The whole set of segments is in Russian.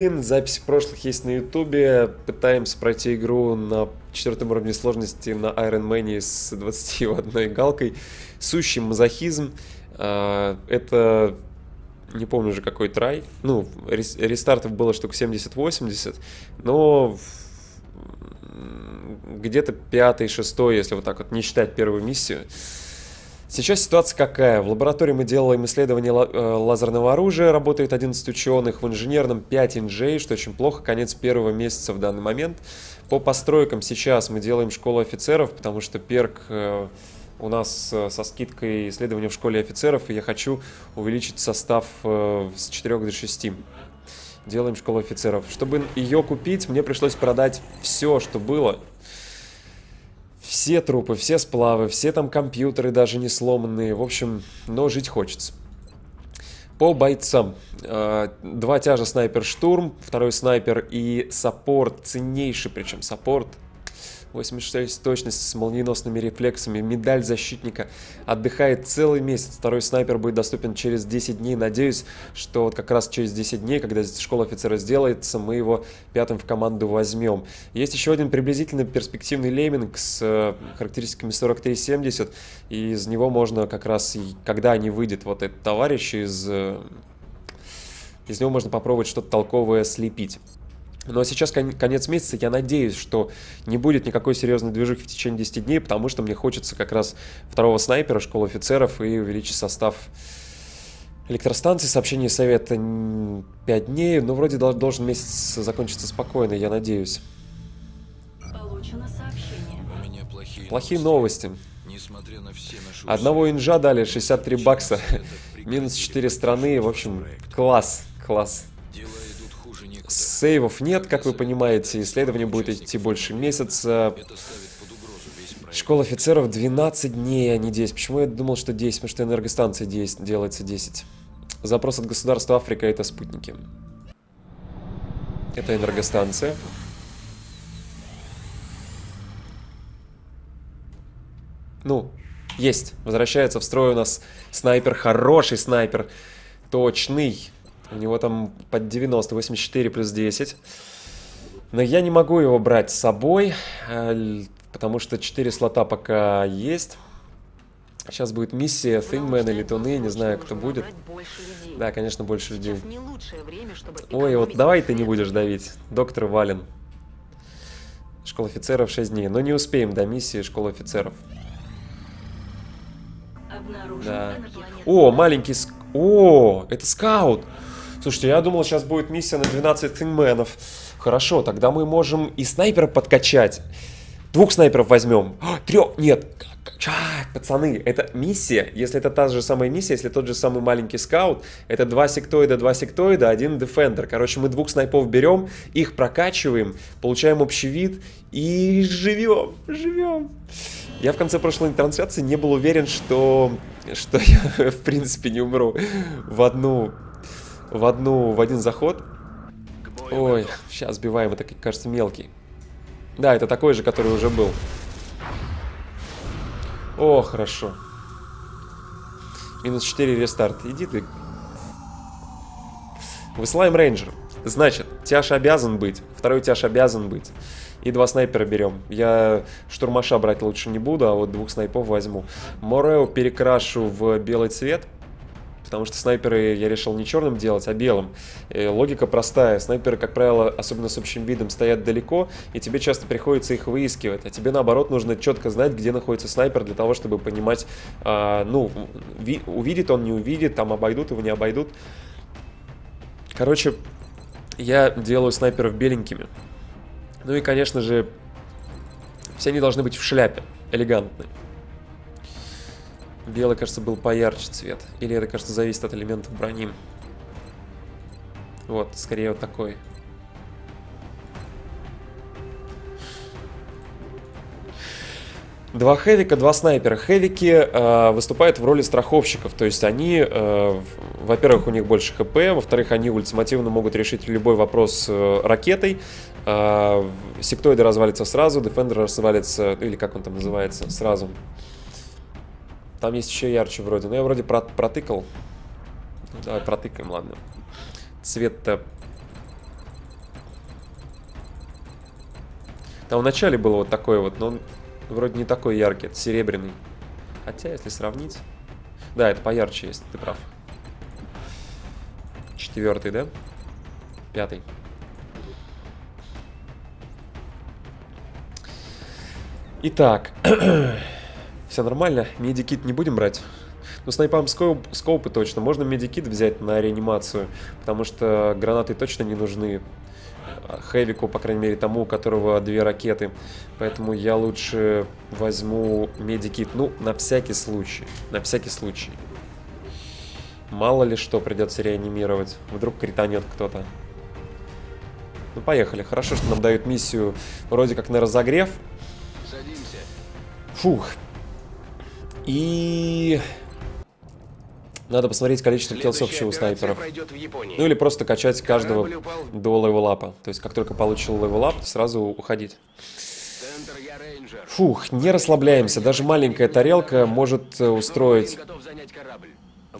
Записи прошлых есть на ютубе. Пытаемся пройти игру на 4-м уровне сложности на Iron Man с 21 галкой. Сущий мазохизм. Это... не помню уже какой трай. Ну, рестартов было штук 70-80. Но где-то 5-6, если вот так вот не считать первую миссию. Сейчас ситуация какая? В лаборатории мы делаем исследование лазерного оружия, работает 11 ученых, в инженерном 5 инжей, что очень плохо, конец первого месяца в данный момент. По постройкам сейчас мы делаем школу офицеров, потому что перк у нас со скидкой исследования в школе офицеров, и я хочу увеличить состав с 4 до 6. Делаем школу офицеров. Чтобы ее купить, мне пришлось продать все, что было. Все трупы, все сплавы, все там компьютеры даже не сломанные. В общем, но жить хочется. По бойцам. 2 тяжа снайпер штурм, 2 снайпер и саппорт. Ценнейший причем саппорт. 86 точности с молниеносными рефлексами. Медаль защитника. Отдыхает целый месяц. 2 снайпер будет доступен через 10 дней. Надеюсь, что вот как раз через 10 дней, когда школа офицера сделается, мы его 5-м в команду возьмем. Есть еще один приблизительно перспективный лемминг с характеристиками 43-70. И из него можно как раз, когда не выйдет вот этот товарищ, из него можно попробовать что-то толковое слепить. Но сейчас конец месяца, я надеюсь, что не будет никакой серьезной движухи в течение 10 дней, потому что мне хочется как раз 2 снайпера, школу офицеров и увеличить состав электростанции. Сообщение совета 5 дней, но вроде должен месяц закончиться спокойно, я надеюсь. Получено сообщение. У меня плохие новости. Несмотря на все наши... Одного инжа дали, 63 бакса, минус 4 страны, в общем, класс, класс. Сейвов нет, как вы понимаете, исследование будет идти больше месяца. Школа офицеров 12 дней, а не 10. Почему я думал, что 10? Потому что энергостанция 10, делается 10. Запрос от государства Африка — это спутники. Это энергостанция. Ну, есть. Возвращается в строй у нас снайпер. Хороший снайпер. Точный. У него там под 90, 84 плюс 10. Но я не могу его брать с собой, потому что 4 слота пока есть. Сейчас будет миссия Thingman или Туны, не знаю, кто будет. Да, конечно, больше людей. Ой, вот давай ты не будешь давить. Доктор Вален. Школа офицеров 6 дней. Но не успеем до миссии школы офицеров. Да. О, маленький... О, это скаут! Слушайте, я думал, сейчас будет миссия на 12 Thingman'ов. Хорошо, тогда мы можем и снайпера подкачать. 2 снайперов возьмем. 3... Нет. Пацаны, это миссия. Если это та же самая миссия, если тот же самый маленький скаут, это 2 сектоида, 1 дефендер. Короче, мы 2 снайпов берем, их прокачиваем, получаем общий вид и живем. Живем. Я в конце прошлой трансляции не был уверен, что я, в принципе, не умру в один заход. Ой, сейчас сбиваем, это, кажется, мелкий. Да, это такой же, который уже был. О, хорошо. Минус 4 рестарт. Иди ты. Высылаем рейнджер. Значит, тяж обязан быть. 2 тяж обязан быть. И 2 снайпера берем. Я штурмаша брать лучше не буду, а вот 2 снайпов возьму. Морео перекрашу в белый цвет. Потому что снайперы я решил не черным делать, а белым. Логика простая. Снайперы, как правило, особенно с общим видом, стоят далеко, и тебе часто приходится их выискивать. А тебе, наоборот, нужно четко знать, где находится снайпер, для того, чтобы понимать, ну, увидит он, не увидит, там обойдут его, не обойдут. Короче, я делаю снайперов беленькими. Ну и, конечно же, все они должны быть в шляпе, элегантные. Белый, кажется, был поярче цвет. Или это, кажется, зависит от элементов брони. Вот, скорее вот такой. Два хэвика, 2 снайпера. Хэвики выступают в роли страховщиков. То есть они, во-первых, у них больше хп. Во-вторых, они ультимативно могут решить любой вопрос ракетой. Сектоиды развалится сразу, дефендер развалится, или как он там называется, сразу. Там есть еще ярче вроде. Но я вроде протыкал. Давай протыкаем, ладно. Цвет-то Там в начале было вот такое вот, но он вроде не такой яркий, это серебряный. Хотя, если сравнить... Да, это поярче есть, ты прав. Четвертый, да? Пятый. Итак. Все нормально. Медикит не будем брать. Но с найпам скоупы точно. Можно медикит взять на реанимацию, потому что гранаты точно не нужны. Хэвику, по крайней мере, тому, у которого две ракеты. Поэтому я лучше возьму медикит. Ну, на всякий случай. На всякий случай. Мало ли что придется реанимировать. Вдруг кританет кто-то. Ну, поехали. Хорошо, что нам дают миссию вроде как на разогрев. Садимся. Фух. И... надо посмотреть количество киллов у снайперов. Ну или просто качать каждого до левелапа. То есть как только получил левелап, сразу уходить. Фух, не расслабляемся. Даже маленькая тарелка может устроить...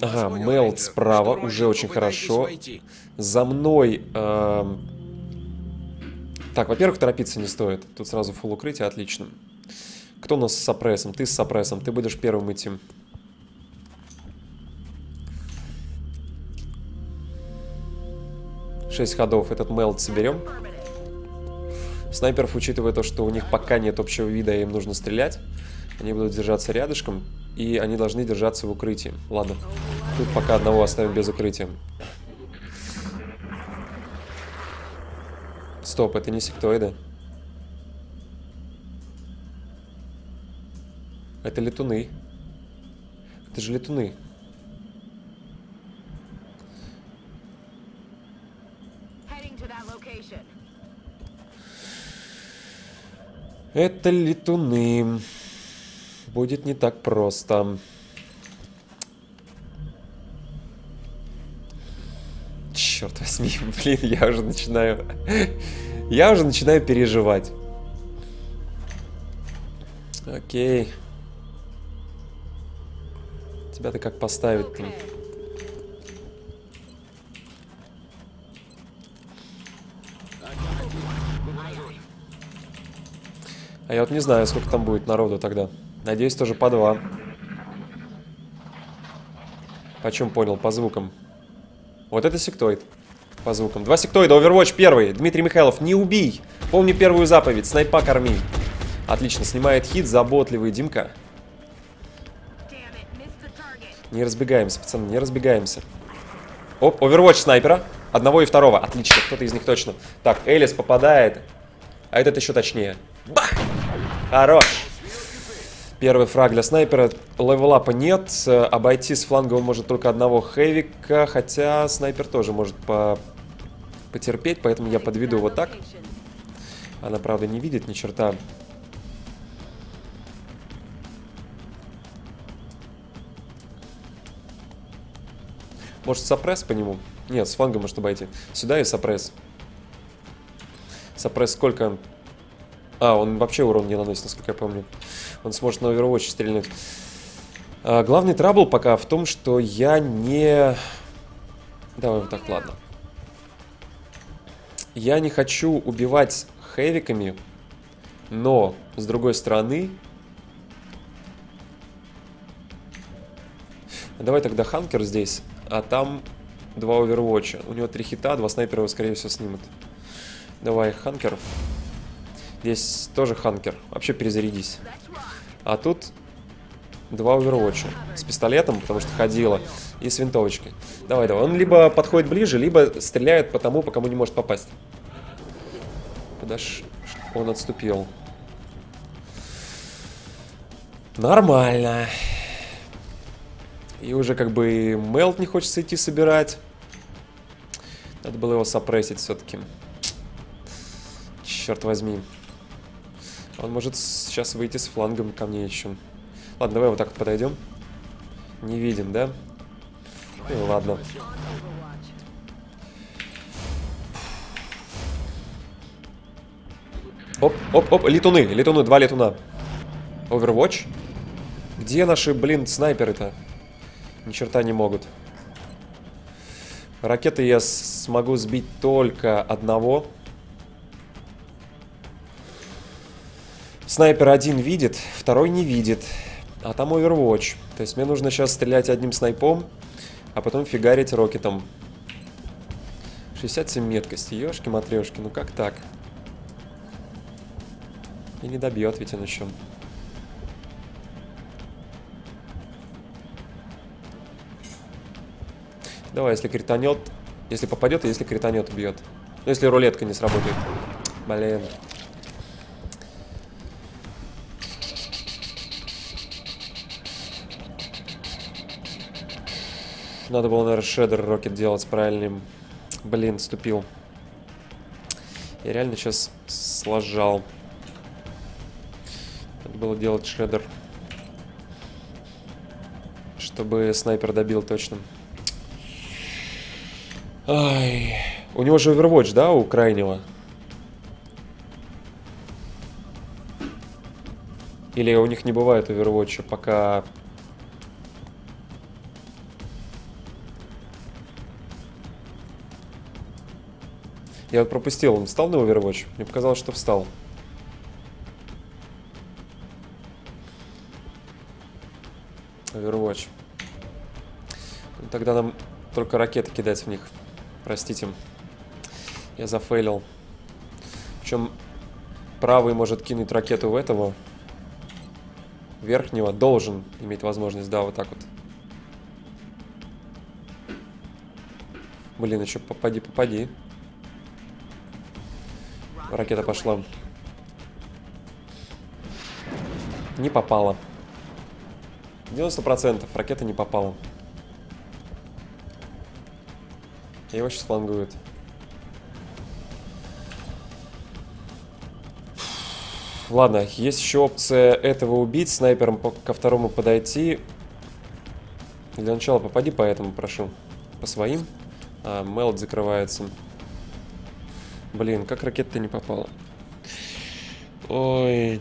Ага, мелт справа, уже очень хорошо. За мной... Так, во-первых, торопиться не стоит. Тут сразу фулл укрытие, отлично. Кто у нас с сапрессом? Ты с сапрессом, ты будешь первым идти. Шесть ходов, этот мелт соберем. Снайперов, учитывая то, что у них пока нет общего вида, им нужно стрелять. Они будут держаться рядышком, и они должны держаться в укрытии. Ладно, тут пока одного оставим без укрытия. Стоп, это не сектоиды. Это летуны. Это же летуны. Это летуны. Будет не так просто. Черт возьми, блин, я уже начинаю переживать. Окей. Тебя-то как поставить-то? А я вот не знаю, сколько там будет народу тогда. Надеюсь, тоже по два. Почем понял? По звукам. Вот это сектоид. По звукам. Два сектоида. Overwatch первый. Дмитрий Михайлов, не убей. Помни первую заповедь. Снайпа корми. Отлично. Снимает хит. Заботливый Димка. Не разбегаемся, пацаны. Не разбегаемся. Оп. Overwatch снайпера. Одного и второго. Отлично. Кто-то из них точно. Так. Элис попадает. А этот еще точнее. Бах! Хорош. Первый фраг для снайпера. Левелапа нет. Обойти с фланга он может только одного хэвика. Хотя снайпер тоже может потерпеть. Поэтому я подведу вот так. Она, правда, не видит ни черта. Может, сапресс по нему? Нет, с фланга может обойти. Сюда и сапресс. Сапресс сколько... А, он вообще урон не наносит, насколько я помню. Он сможет на Overwatch стрельнуть. А, главный трабл пока в том, что я не... Давай вот так, ладно. Я не хочу убивать хэвиками, но, с другой стороны... Давай тогда Ханкер здесь, а там два Overwatch. У него три хита, два снайпера его, скорее всего, снимут. Давай, Ханкер. Здесь тоже Ханкер. Вообще перезарядись. А тут два Overwatch. С пистолетом, потому что ходила. И с винтовочкой. Давай, давай. Он либо подходит ближе, либо стреляет по тому, по кому не может попасть. Подожди. Он отступил. Нормально. И уже как бы мелт не хочется идти собирать. Надо было его сопрессить все-таки. Черт возьми. Он может сейчас выйти с флангом ко мне еще. Ладно, давай вот так вот подойдем. Не видим, да? Ну ладно. Оп, оп, оп, летуны, летуны, два летуна. Overwatch. Где наши, блин, снайперы-то? Ни черта не могут. Ракеты я смогу сбить только одного. Снайпер один видит, второй не видит. А там overwatch. То есть мне нужно сейчас стрелять одним снайпом, а потом фигарить рокетом. 67 меткости. Ёшки-матрешки, ну как так? И не добьет ведь он еще. Давай, если кританет. Если попадет, и если кританет, убьет. Ну, если рулетка не сработает. Блин. Надо было, наверное, шедер рокет делать с правильным. Блин, ступил. Я реально сейчас сложал. Надо было делать шедер, чтобы снайпер добил точно. Ай. У него же overwatch, да, у крайнего? Или у них не бывает overwatch, пока... Я пропустил, он встал на overwatch? Мне показалось, что встал. Overwatch. Тогда нам только ракеты кидать в них. Простите. Я зафейлил. Причем правый может кинуть ракету в этого. Верхнего должен иметь возможность, да, вот так вот. Блин, еще попади, попади. Ракета пошла. Не попала. 90% ракета не попала. Его сейчас флангуют. Ладно, есть еще опция этого убить, снайпером ко второму подойти. Для начала попади по этому, прошу. По своим. А, мелд закрывается. Блин, как ракета-то не попала. Ой.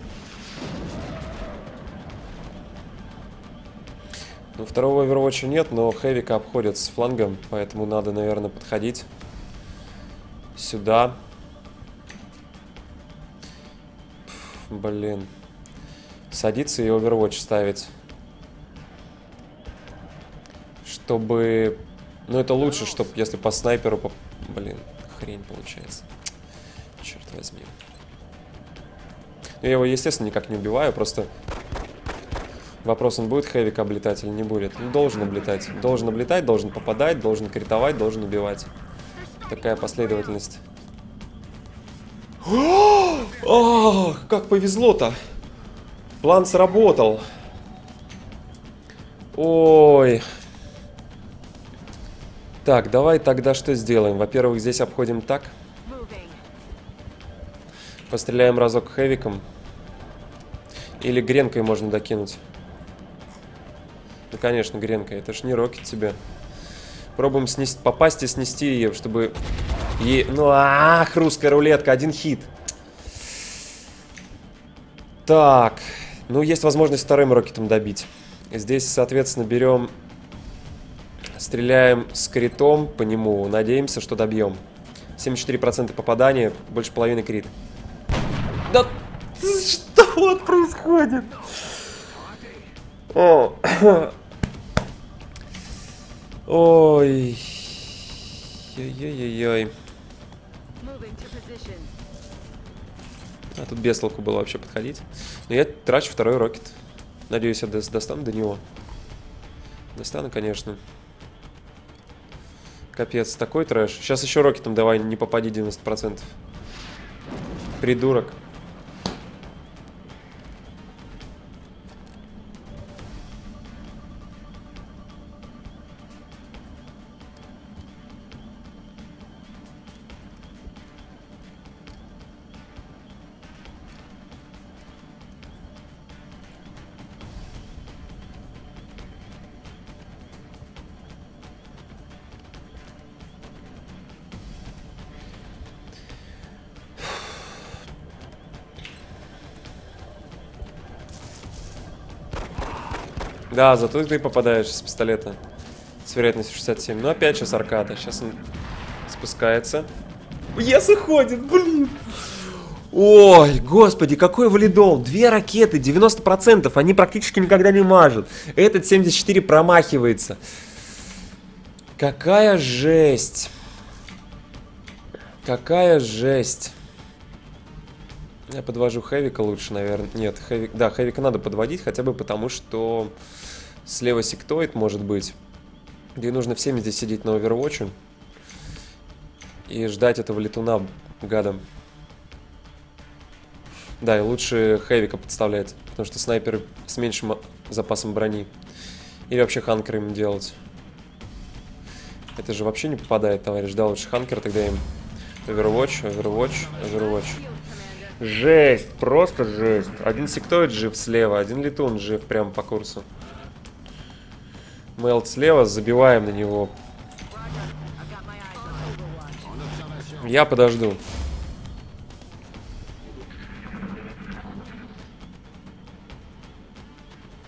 Ну, второго овервотча нет, но хэвика обходят с флангом, поэтому надо, наверное, подходить сюда. Блин. Садиться и овервотч ставить. Чтобы... Ну, это лучше, чтобы если по снайперу... Блин, хрень получается. Черт возьми. Я его, естественно, никак не убиваю, просто... Вопрос, он будет хэвик облетать или не будет? Ну, должен облетать. Должен облетать, должен попадать, должен критовать, должен убивать. Такая последовательность. О, как повезло-то! План сработал. Ой. Так, давай тогда что сделаем? Во-первых, здесь обходим так. Постреляем разок хэвиком. Или гренкой можно докинуть. Ну, конечно, гренка. Это ж не рокет тебе. Пробуем снести, попасть и снести ее, чтобы... И... Ну, ах, русская рулетка. Один хит. Так. Ну, есть возможность вторым рокетом добить. Здесь, соответственно, берем... Стреляем с критом по нему. Надеемся, что добьем. 74% попадания. Больше половины крит. Да... Что происходит? О. Ой. Ой-ой-ой-ой. А тут без толку было вообще подходить. Но я трачу второй рокет. Надеюсь, я достану до него. Достану, конечно. Капец, такой трэш. Сейчас еще рокетом давай, не попади 90%. Придурок. Да, зато ты попадаешь с пистолета. С вероятностью 67. Но опять сейчас аркада. Сейчас он спускается. Yes, уходит, блин. Ой, господи, какой валидол. Две ракеты, 90%, они практически никогда не мажут. Этот 74 промахивается. Какая жесть. Какая жесть. Я подвожу Хэвика лучше, наверное. Нет, Хэвик... Да, Хэвика надо подводить, хотя бы потому, что слева сектоид, может быть. Где нужно всеми здесь сидеть на Overwatch. И ждать этого летуна, гада. Да, и лучше Хэвика подставлять, потому что снайпер с меньшим запасом брони. Или вообще ханкер им делать. Это же вообще не попадает, товарищ. Да, лучше ханкер тогда им. Overwatch. Жесть, просто жесть. Один сектоид жив слева, один летун жив прямо по курсу. Мелт слева, забиваем на него. Я подожду.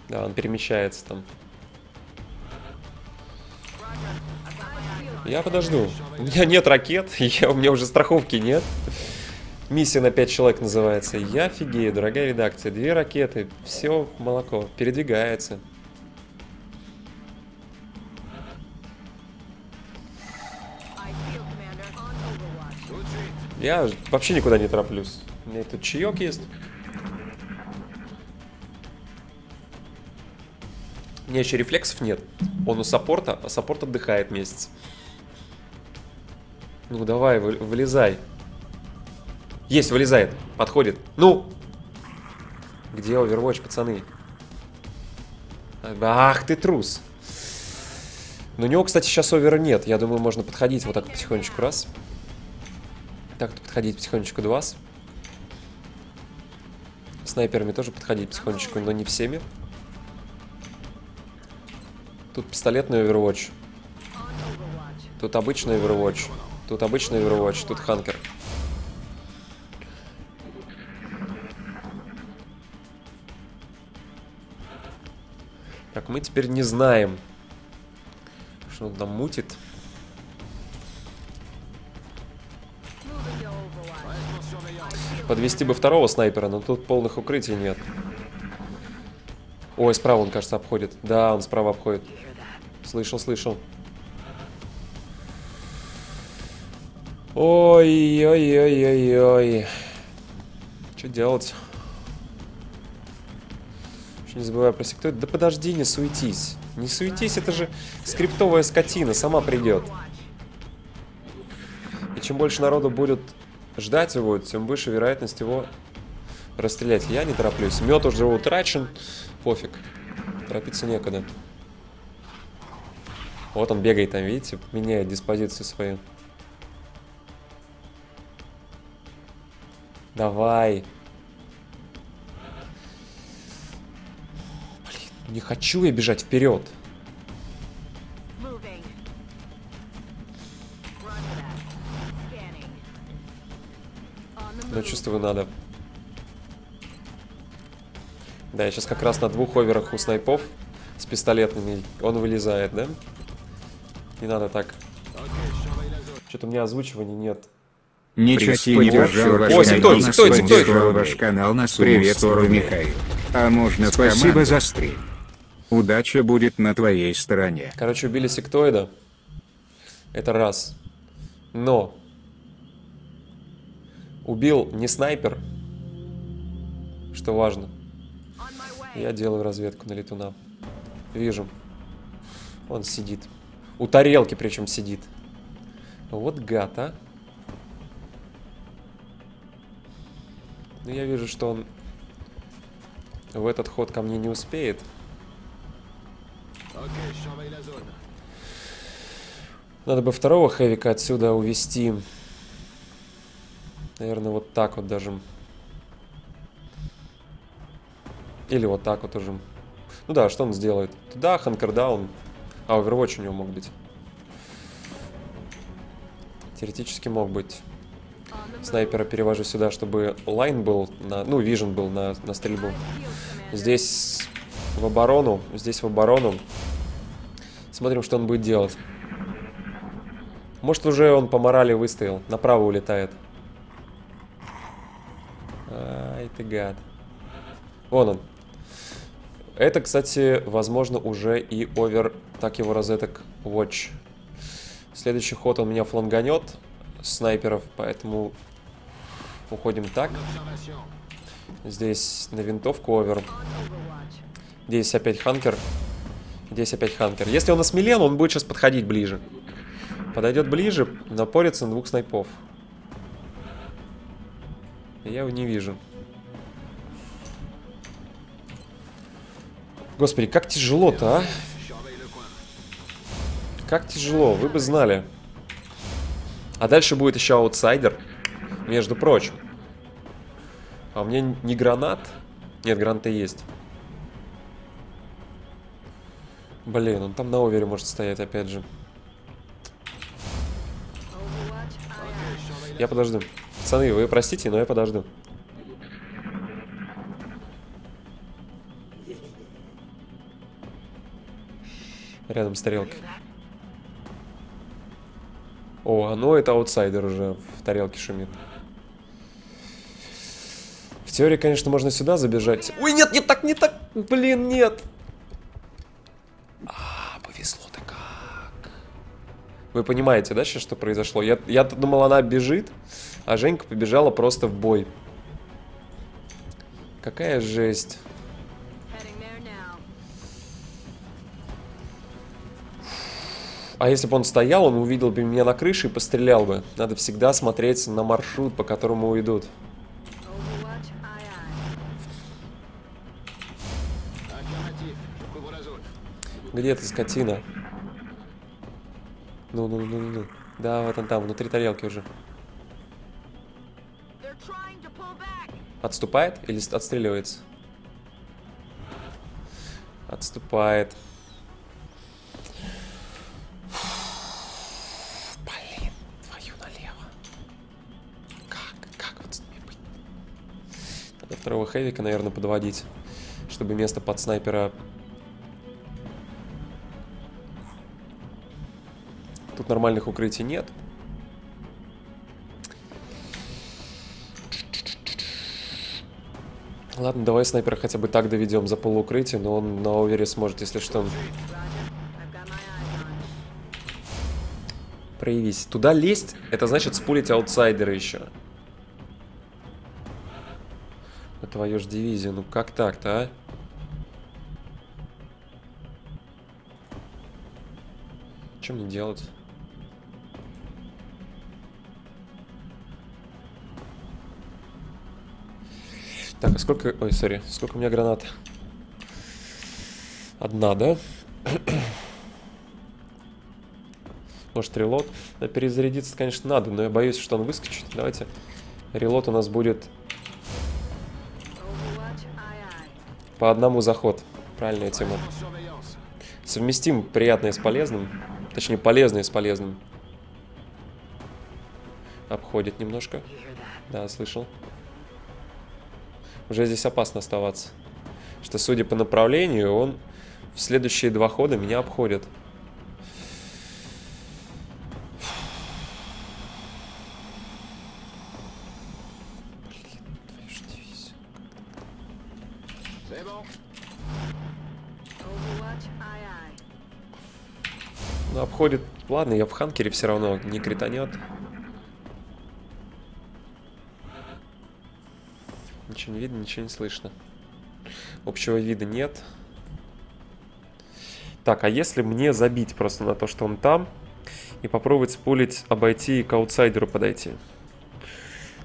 Да, он перемещается там. Я подожду. У меня нет ракет, у меня уже страховки нет. Миссия на 5 человек называется. Я офигею, дорогая редакция. Две ракеты, все молоко, передвигается. Я вообще никуда не тороплюсь. У меня тут чаек есть. У меня еще рефлексов нет. Он у саппорта, а саппорт отдыхает месяц. Ну давай, вылезай. Есть, вылезает, подходит. Ну! Где Overwatch, пацаны? Ах ты трус. Но у него, кстати, сейчас овера нет. Я думаю, можно подходить вот так потихонечку раз. Так-то подходить потихонечку два. Снайперами тоже подходить потихонечку, но не всеми. Тут пистолетный Overwatch. Тут обычный Overwatch. Тут обычный Overwatch. Тут ханкер. Так, мы теперь не знаем, что он там мутит. Подвести бы второго снайпера, но тут полных укрытий нет. Ой, справа он, кажется, обходит. Да, он справа обходит. Слышал. Ой. Что делать? Не забывай про сектор. Да подожди, не суетись. Не суетись, это же скриптовая скотина, сама придет. И чем больше народу будет ждать его, тем выше вероятность его расстрелять. Я не тороплюсь. Мед уже утрачен. Пофиг. Торопиться некогда. Вот он бегает там, видите, меняет диспозицию свою. Давай. Не хочу я бежать вперед. Но чувствую, надо. Да, я сейчас как раз на двух оверах у снайпов с пистолетными. Он вылезает, да? Не надо так. Что-то у меня озвучивания нет. Ничего себе, не пожалуйста. Ваш канал нас приветствую, Михаил. А можно спасибо за стрим. Удача будет на твоей стороне. Короче, убили сектоида. Это раз. Но убил не снайпер, что важно. Я делаю разведку на летуна. Вижу. Он сидит. У тарелки причем сидит. Вот гад, а. Но я вижу, что он в этот ход ко мне не успеет. Надо бы второго Хэвика отсюда увести. Наверное, вот так вот даже. Или вот так вот уже. Ну да, что он сделает? Туда, ханкердаун. А, Overwatch у него мог быть. Теоретически мог быть. Снайпера перевожу сюда, чтобы лайн был, ну, вижен был на стрельбу. Здесь в оборону, Смотрим, что он будет делать. Может, уже он по морали выстоял. Направо улетает. Ай ты гад. Вон он. Это, кстати, возможно, уже и овер, так его розеток, watch. Следующий ход он меня фланганет, снайперов, поэтому уходим так. Здесь на винтовку овер. Здесь опять ханкер. Здесь опять ханкер. Если он осмелел, он будет сейчас подходить ближе. Подойдет ближе, напорится на двух снайпов. Я его не вижу. Господи, как тяжело-то, а? Как тяжело, вы бы знали. А дальше будет еще аутсайдер, между прочим. А у меня не гранат. Нет, гранаты есть. Блин, он там на овере может стоять, опять же. Я подожду. Пацаны, вы простите, но я подожду. Рядом тарелка. О, оно это аутсайдер уже в тарелке шумит. В теории, конечно, можно сюда забежать. Ой, нет, не так, не так. Блин, нет. А, повезло-то как. Вы понимаете, да, сейчас, что произошло? Я думал, она бежит, а Женька побежала просто в бой. Какая жесть. А если бы он стоял, он увидел бы меня на крыше и пострелял бы. Надо всегда смотреть на маршрут, по которому уйдут. Где ты, скотина? Ну. Да, вот он там, внутри тарелки уже. Отступает или отстреливается? Отступает. Блин, твою налево. Как вот с ними быть? Надо второго хэвика, наверное, подводить, чтобы место под снайпера... Тут нормальных укрытий нет. Ладно, давай снайпера хотя бы так доведем за полукрытие, но он на овере сможет, если что. Проявись. Туда лезть, это значит спулить аутсайдера еще. А твою ж дивизию, ну как так-то, а? Что мне делать? Так, а сколько... Ой, сори. Сколько у меня гранат? Одна, да? Может, релот? Да, перезарядиться, конечно, надо, но я боюсь, что он выскочит. Давайте. Релот у нас будет... По одному заход. Правильная тема. Совместим приятное с полезным. Точнее, полезное с полезным. Обходит немножко. Да, слышал. Уже здесь опасно оставаться. Что, судя по направлению, он в следующие два хода меня обходит. Ну, обходит... Ладно, я в ханкере все равно не кританет. Ничего не видно, ничего не слышно. Общего вида нет. Так, а если мне забить просто на то, что он там, и попробовать спулить, обойти и к аутсайдеру подойти?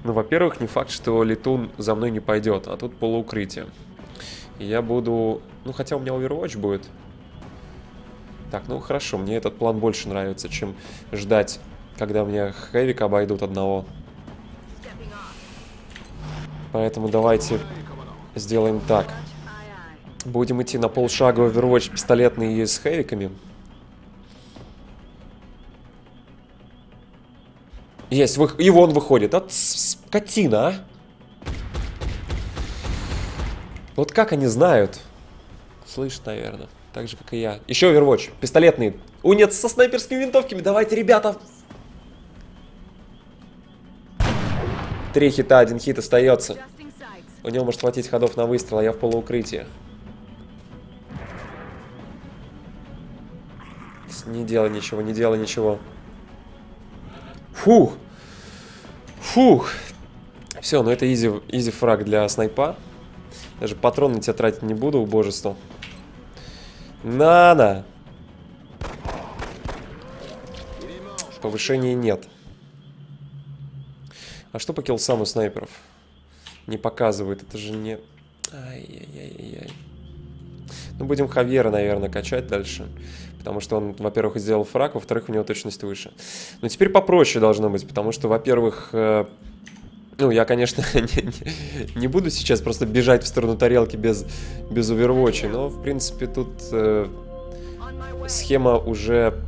Ну, во-первых, не факт, что летун за мной не пойдет, а тут полуукрытие. И я буду... Ну, хотя у меня overwatch будет. Так, ну хорошо, мне этот план больше нравится, чем ждать, когда мне хэвик обойдут одного. Поэтому давайте сделаем так. Будем идти на полшага overwatch пистолетный и с хэвиками. Есть, и вон выходит. От скотина, а! Вот как они знают? Слышат, наверное. Так же, как и я. Еще overwatch. Пистолетные. О, нет, со снайперскими винтовками. Давайте, ребята. 3 хита, 1 хит остается. У него может хватить ходов на выстрел, а я в полуукрытии. Не делай ничего, не делай ничего. Фух. Фух. Все, ну это изи фраг для снайпа. Даже патроны на тебя тратить не буду, убожество. На-на. Повышения нет. А что по киллсам у снайперов? Не показывают, это же не... Ай-яй-яй-яй. Ну, будем Хавьера, наверное, качать дальше. Потому что он, во-первых, сделал фраг, во-вторых, у него точность выше. Но теперь попроще должно быть, потому что, во-первых... Ну, я, конечно, не буду сейчас просто бежать в сторону тарелки без овервотча. Но, в принципе, тут схема уже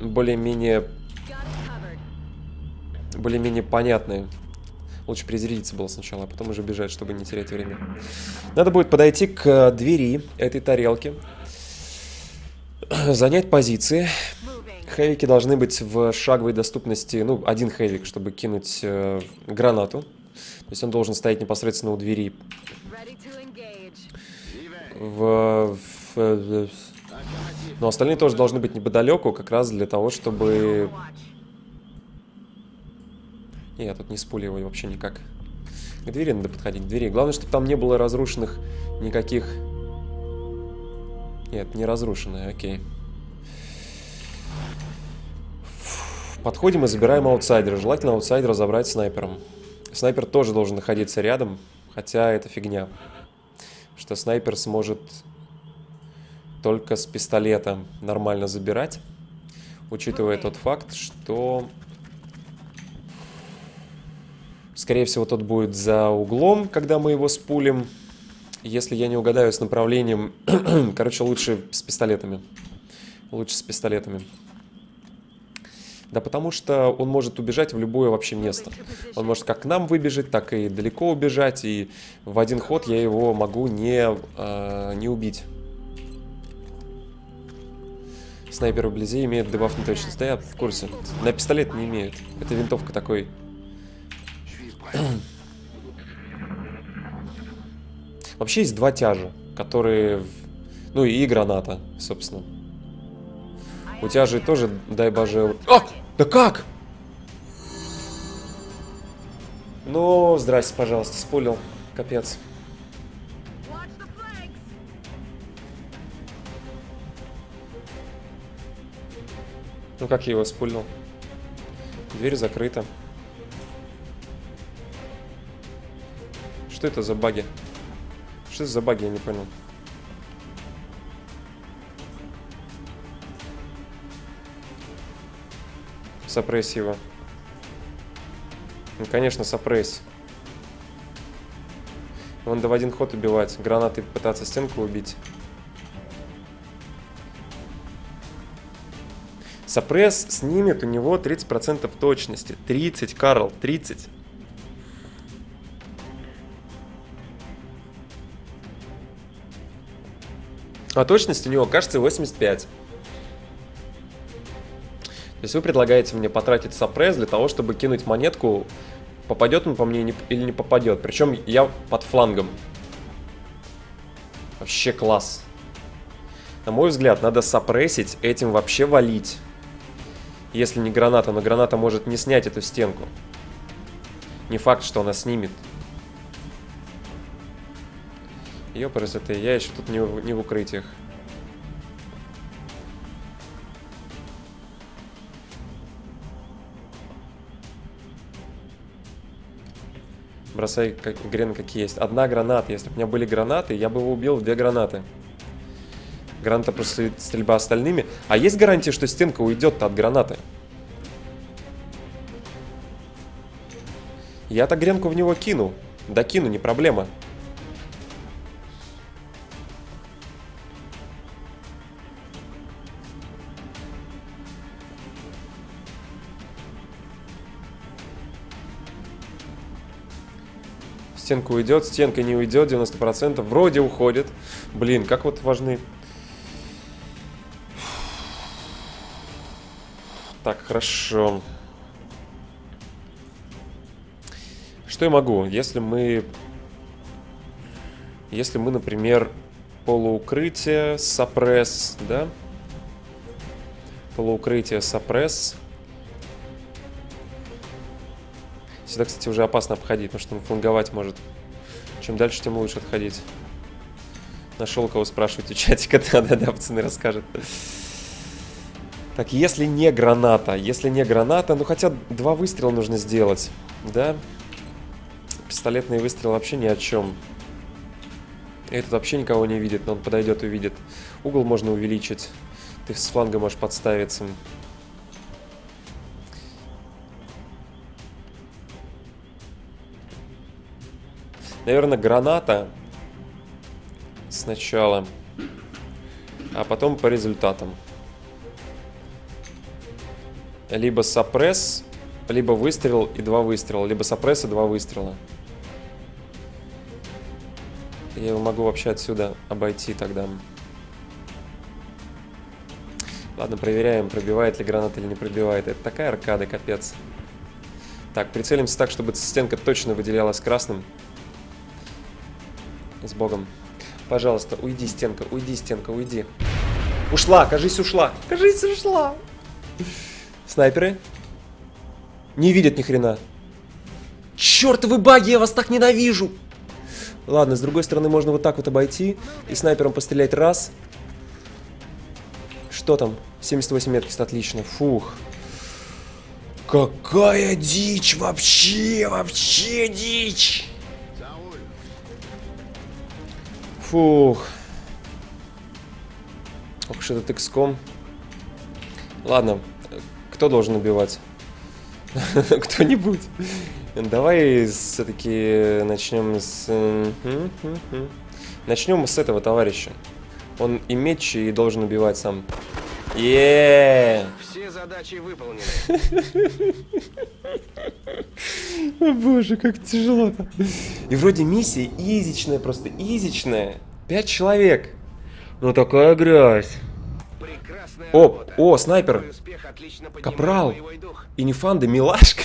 более-менее понятная. Лучше приземлиться было сначала, а потом уже бежать, чтобы не терять время. Надо будет подойти к двери этой тарелки, занять позиции. Хэвики должны быть в шаговой доступности, ну, один хэвик, чтобы кинуть гранату. То есть он должен стоять непосредственно у двери. Но остальные тоже должны быть неподалеку, как раз для того, чтобы... Не, я тут не спуливаю вообще никак. К двери надо подходить, к двери. Главное, чтобы там не было разрушенных никаких... Нет, не разрушенные, окей. Подходим и забираем аутсайдера. Желательно аутсайдера забрать снайпером. Снайпер тоже должен находиться рядом, хотя это фигня. Что снайпер сможет только с пистолета нормально забирать, учитывая тот факт, что... Скорее всего, тот будет за углом, когда мы его спулим. Если я не угадаю с направлением... Короче, лучше с пистолетами. Лучше с пистолетами. Да потому что он может убежать в любое вообще место. Он может как к нам выбежать, так и далеко убежать. И в один ход я его могу не убить. Снайпер вблизи имеет дебаф на точность. Да я в курсе. На пистолет не имеет. Это винтовка такой. Вообще есть два тяжа, которые... Ну и граната, собственно. У тяжей тоже, дай боже... А! Да как? Ну, здрасте, пожалуйста, спулил. Капец. Ну как я его спулил? Дверь закрыта. Что это за баги? Что это за баги, я не понял. Сопресс его. Ну, конечно, сопресс. Вон да в один ход убивать. Гранаты пытаться стенку убить. Сопресс снимет у него 30% точности. 30, Карл, 30. А точность у него, кажется, 85. То есть вы предлагаете мне потратить сопресс для того, чтобы кинуть монетку, попадет он по мне или не попадет. Причем я под флангом. Вообще класс. На мой взгляд, надо сопрессить, этим вообще валить. Если не граната, но граната может не снять эту стенку. Не факт, что она снимет. Ёпарас, это я еще тут не в укрытиях. Бросай грен как есть. Одна граната. Если бы у меня были гранаты, я бы его убил в две гранаты. Граната просто стрельба остальными. А есть гарантия, что стенка уйдет от гранаты? Я-то гренку в него кину. Да кину, не проблема. Стенка уйдет, стенка не уйдет, 90%. Вроде уходит. Блин, как вот важны. Так, хорошо. Что я могу? Если мы, например, полуукрытие, сопресс, да? Полуукрытие, сопресс. Сюда, кстати, уже опасно обходить, потому что он фланговать может. Чем дальше, тем лучше отходить. Нашел кого спрашивать у чатика, да, пацаны расскажет. Так, если не граната, ну хотя два выстрела нужно сделать, да? Пистолетный выстрел вообще ни о чем. Этот вообще никого не видит, но он подойдет и увидит. Угол можно увеличить. Ты с фланга можешь подставиться. Наверное, граната сначала, а потом по результатам. Либо сопресс, либо выстрел и два выстрела, либо сопресс и два выстрела. Я его могу вообще отсюда обойти тогда. Ладно, проверяем, пробивает ли гранат или не пробивает. Это такая аркада, капец. Так, прицелимся так, чтобы стенка точно выделялась красным. С богом. Пожалуйста, уйди, стенка, уйди, стенка, уйди. Ушла, кажись, ушла. Кажись, ушла. Снайперы не видят ни хрена. Чёртовы баги, я вас так ненавижу. Ладно, с другой стороны можно вот так вот обойти и снайпером пострелять раз. Что там? 78 меткость, отлично. Фух. Какая дичь вообще, вообще дичь. Фух. Ох, что этот XCOM. Ладно. Кто должен убивать? Кто-нибудь. Давай все-таки начнем с этого товарища. Он и меч, и должен убивать сам. Еее! Все задачи выполнены. О боже, как тяжело-то. И вроде миссия изичная, просто изичная. 5 человек. Ну такая грязь. О, о, снайпер, капрал, инифанды, милашка,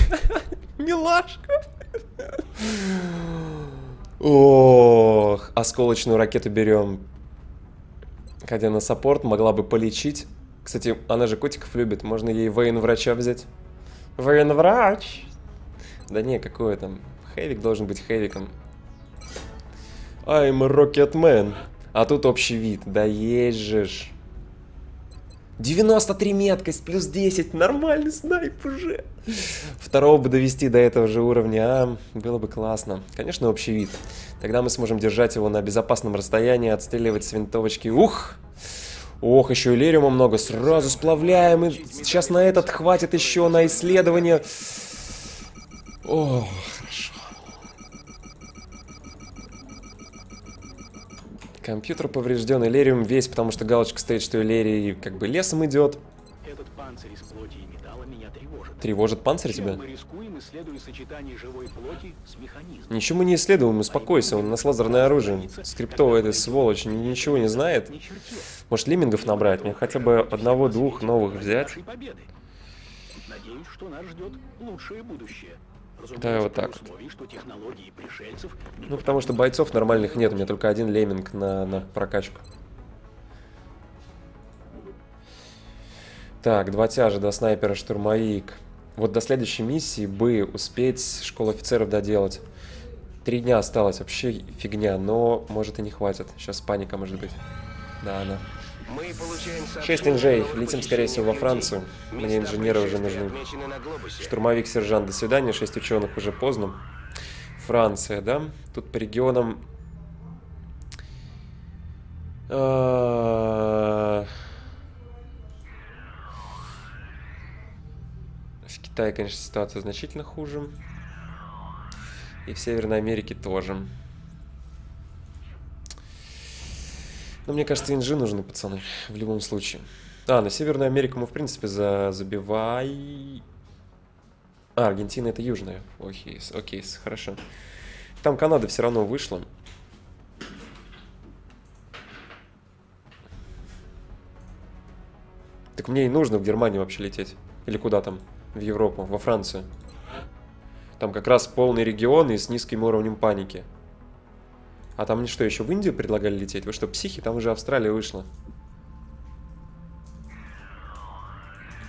милашка. Ох, осколочную ракету берем. Хотя на саппорт могла бы полечить. Кстати, она же котиков любит, можно ей военврача взять. Военврач. Да не, какое там, хэвик должен быть хэвиком. I'm a rocket man. А тут общий вид, да ежешь. 93 меткость, плюс 10. Нормальный снайп уже. Второго бы довести до этого же уровня, а? Было бы классно. Конечно, общий вид. Тогда мы сможем держать его на безопасном расстоянии, отстреливать с винтовочки. Ух! Ох, еще и лериума много. Сразу сплавляем. И сейчас на этот хватит еще на исследование. О, хорошо. Компьютер поврежден, и лериум весь, потому что галочка стоит, что лерий как бы лесом идет. Этот панцирь из плоти и металла меня тревожит. Тревожит панцирь тебя? Мы рискуем, исследуя сочетание живой плоти с механизмом. Ничего мы не исследуем, успокойся, он у нас лазерное оружие. Скриптовая эта сволочь ничего не знает. Может, лиммингов набрать? Мне хотя бы одного-двух новых взять. Надеюсь, что нас ждет лучшее будущее. Да, вот так. Ну, потому что бойцов нормальных нет. У меня только один лемминг на прокачку. Так, два тяжа до снайпера, штурмовик. Вот до следующей миссии бы успеть школу офицеров доделать. 3 дня осталось. Вообще фигня, но может и не хватит. Сейчас паника может быть. Да, она. 6 инжей. Летим, скорее всего, во Францию. Мне инженеры уже нужны. Штурмовик, сержант, до свидания. 6 ученых уже поздно. Франция, да? Тут по регионам... В Китае, конечно, ситуация значительно хуже. И в Северной Америке тоже. Но мне кажется, инжи нужны, пацаны, в любом случае. А, на Северную Америку мы, в принципе, забивай... А, Аргентина — это Южная. Окей, окей, хорошо. Там Канада все равно вышла. Так мне и нужно в Германию вообще лететь. Или куда там? В Европу, во Францию. Там как раз полный регион и с низким уровнем паники. А там что, еще в Индию предлагали лететь? Вы что, психи? Там уже Австралия вышла.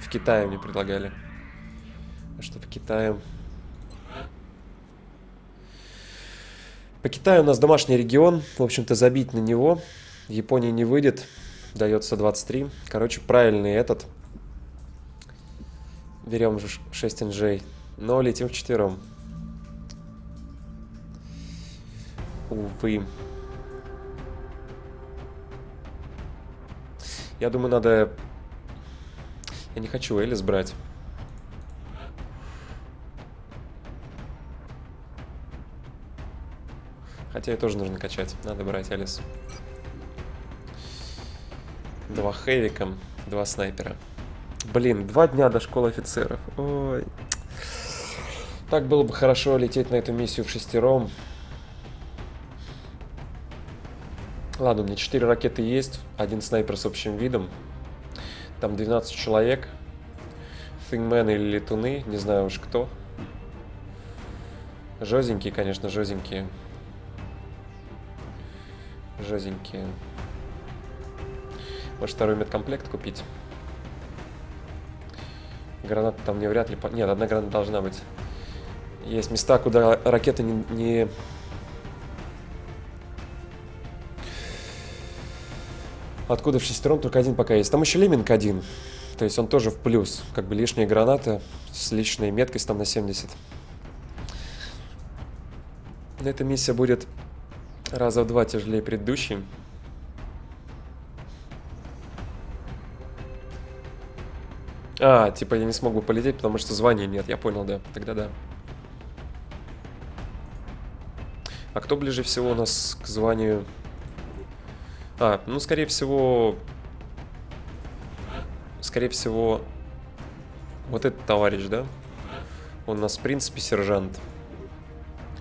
В Китае мне предлагали. А что по Китаю? По Китаю у нас домашний регион. В общем-то, забить на него. Япония не выйдет. Дается 23. Короче, правильный этот. Берем 6 NJ. Но летим вчетвером. Увы. Я думаю, надо... Я не хочу Элис брать. Хотя ее тоже нужно качать. Надо брать Элис. 2 хэвика, 2 снайпера. Блин, 2 дня до школы офицеров. Ой. Так было бы хорошо лететь на эту миссию вшестером. Ладно, у меня 4 ракеты есть, 1 снайпер с общим видом. Там 12 человек. Thingman или летуны, не знаю уж кто. Жозенькие, конечно, жозенькие. Жозенькие. Может, 2-й медкомплект купить? Граната там мне вряд ли... Нет, 1 граната должна быть. Есть места, куда ракеты не... Откуда в шестером только 1 пока есть. Там еще лиминг 1. То есть он тоже в плюс. Как бы лишняя граната с лишней меткостью там на 70. Эта миссия будет раза в 2 тяжелее предыдущей. А, типа я не смогу полететь, потому что звания нет. Я понял, да. Тогда да. А кто ближе всего у нас к званию... А, ну, скорее всего, вот этот товарищ, да? Он у нас, в принципе, сержант.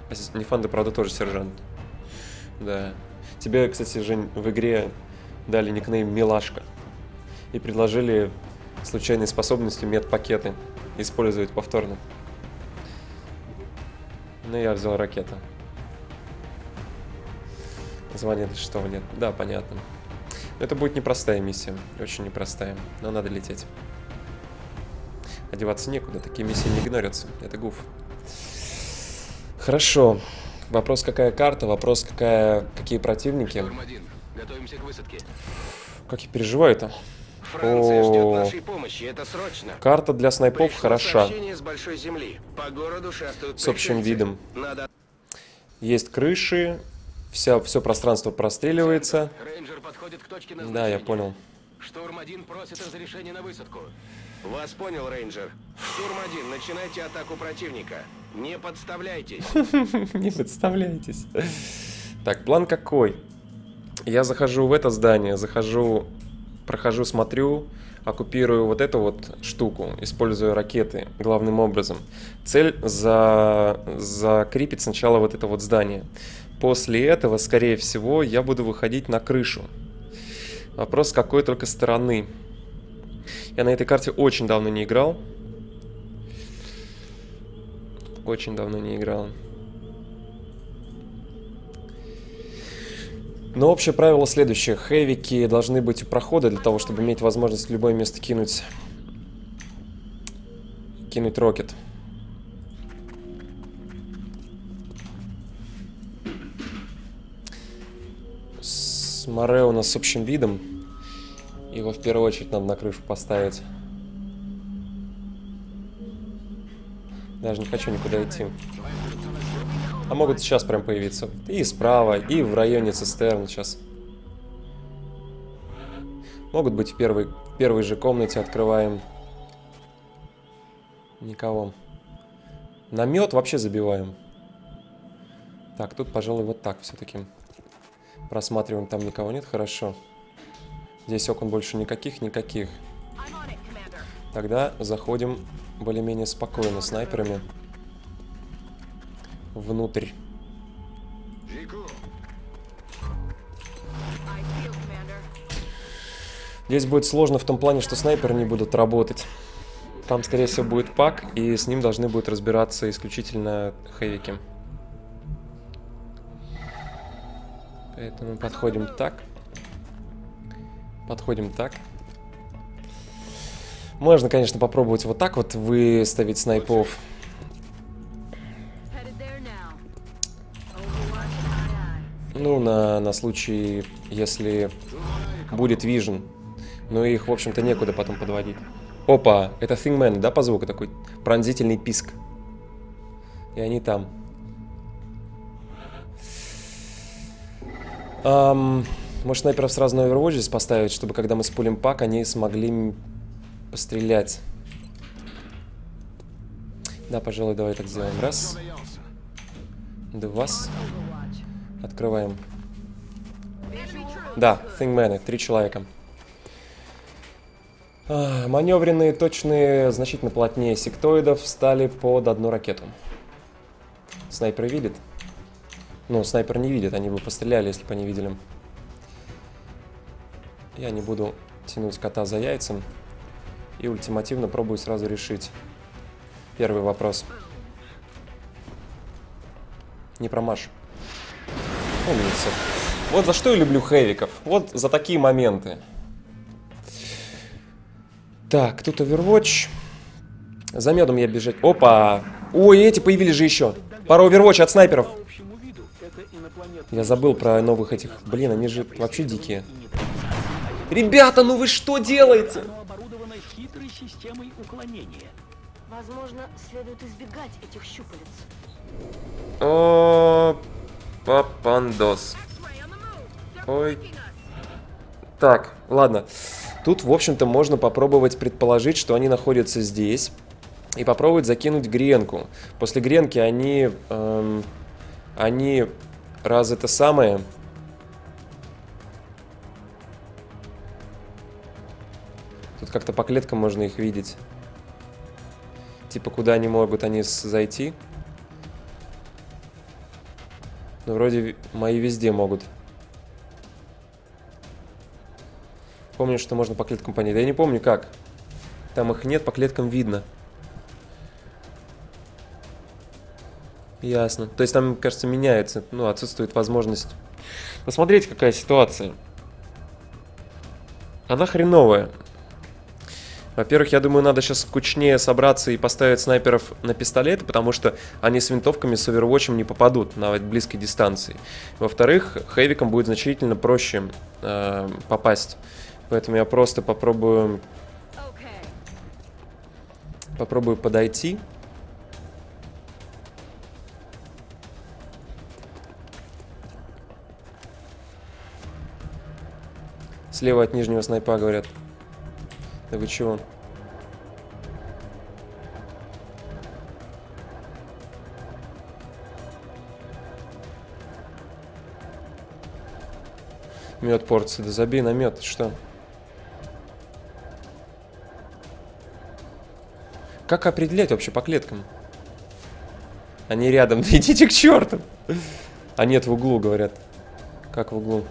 А Нефанда, правда, тоже сержант. Да. Тебе, кстати, Жень, в игре дали никнейм «Милашка». И предложили случайной способностью медпакеты использовать повторно. Ну, я взял ракету. Звание шестого нет. Да, понятно. Но это будет непростая миссия. Очень непростая. Но надо лететь. Одеваться некуда. Такие миссии не игнорятся. Это гуф. Хорошо. Вопрос, какая карта. Вопрос, какие противники. Готовимся к высадке. Как я переживаю-то? Франция ждет нашей помощи. Это срочно. Карта для снайпов хороша. С общим видом. Есть крыши. Все пространство простреливается. Рейнджер подходит к точке назначения. Да, я понял. Штурм 1 просит разрешения на высадку. Вас понял, рейнджер. Штурм 1, начинайте атаку противника. Не подставляйтесь. Не подставляйтесь. Так, план какой? Я захожу в это здание, захожу, прохожу, смотрю, оккупирую вот эту вот штуку, использую ракеты главным образом. Цель закрепить сначала вот это вот здание. После этого, скорее всего, я буду выходить на крышу. Вопрос, с какой только стороны. Я на этой карте очень давно не играл. Очень давно не играл. Но общее правило следующее. Хэвики должны быть у прохода для того, чтобы иметь возможность в любое место кинуть рокет. Море у нас с общим видом. Его в первую очередь надо на крышу поставить. Даже не хочу никуда идти. А могут сейчас прям появиться. И справа, и в районе цистерн сейчас. Могут быть в первой же комнате. Открываем. Никого. Намет вообще забиваем. Так, тут, пожалуй, вот так все-таки. Просматриваем, там никого нет, хорошо. Здесь окон больше никаких. Тогда заходим более-менее спокойно снайперами внутрь. Здесь будет сложно в том плане, что снайперы не будут работать. Там, скорее всего, будет пак, и с ним должны будут разбираться исключительно хэвики. Поэтому подходим так. Подходим так. Можно, конечно, попробовать вот так вот выставить снайпов. Ну, на случай, если будет вижен. Но их, в общем-то, некуда потом подводить. Опа, это Thingman, да, по звуку такой пронзительный писк. И они там. Может, снайперов сразу на Overwatch поставить, чтобы когда мы спулим пак, они смогли пострелять. Да, пожалуй, давай так сделаем. Раз. Два. Открываем. Да, Thingman, 3 человека. Маневренные, точные, значительно плотнее сектоидов, встали под одну ракету. Снайпер видит? Ну, снайпер не видит, они бы постреляли, если бы они видели. Я не буду тянуть кота за яйцем. И ультимативно пробую сразу решить первый вопрос. Не промажу. Умница. Вот за что я люблю хэвиков. Вот за такие моменты. Так, тут Overwatch. За медом я бежать. Опа! Ой, эти появились же еще. Пара Overwatch от снайперов. Я забыл про новых этих. Блин, они же вообще дикие. Ребята, ну вы что делаете? Возможно, следует избегать этих щупалец. О, папандос. Ой. Так, ладно. Тут, в общем-то, можно попробовать предположить, что они находятся здесь. И попробовать закинуть гренку. После гренки они... они... Раз это самое... Тут как-то по клеткам можно их видеть. Типа, куда они могут зайти. Ну, вроде мои везде могут. Помню, что можно по клеткам понять. Да я не помню как. Там их нет, по клеткам видно. Ясно. То есть там, кажется, меняется. Ну, отсутствует возможность. Посмотрите, какая ситуация. Она хреновая. Во-первых, я думаю, надо сейчас кучнее собраться и поставить снайперов на пистолеты, потому что они с винтовками, с овервотчем не попадут на близкой дистанции. Во-вторых, хэвикам будет значительно проще попасть. Поэтому я просто попробую... Попробую подойти. Слева от нижнего снайпа, говорят. Да вы чего? Мед порции. Да забей на мед, что? Как определять вообще по клеткам? Они рядом. Да идите к черту! А нет, в углу, говорят. Как в углу?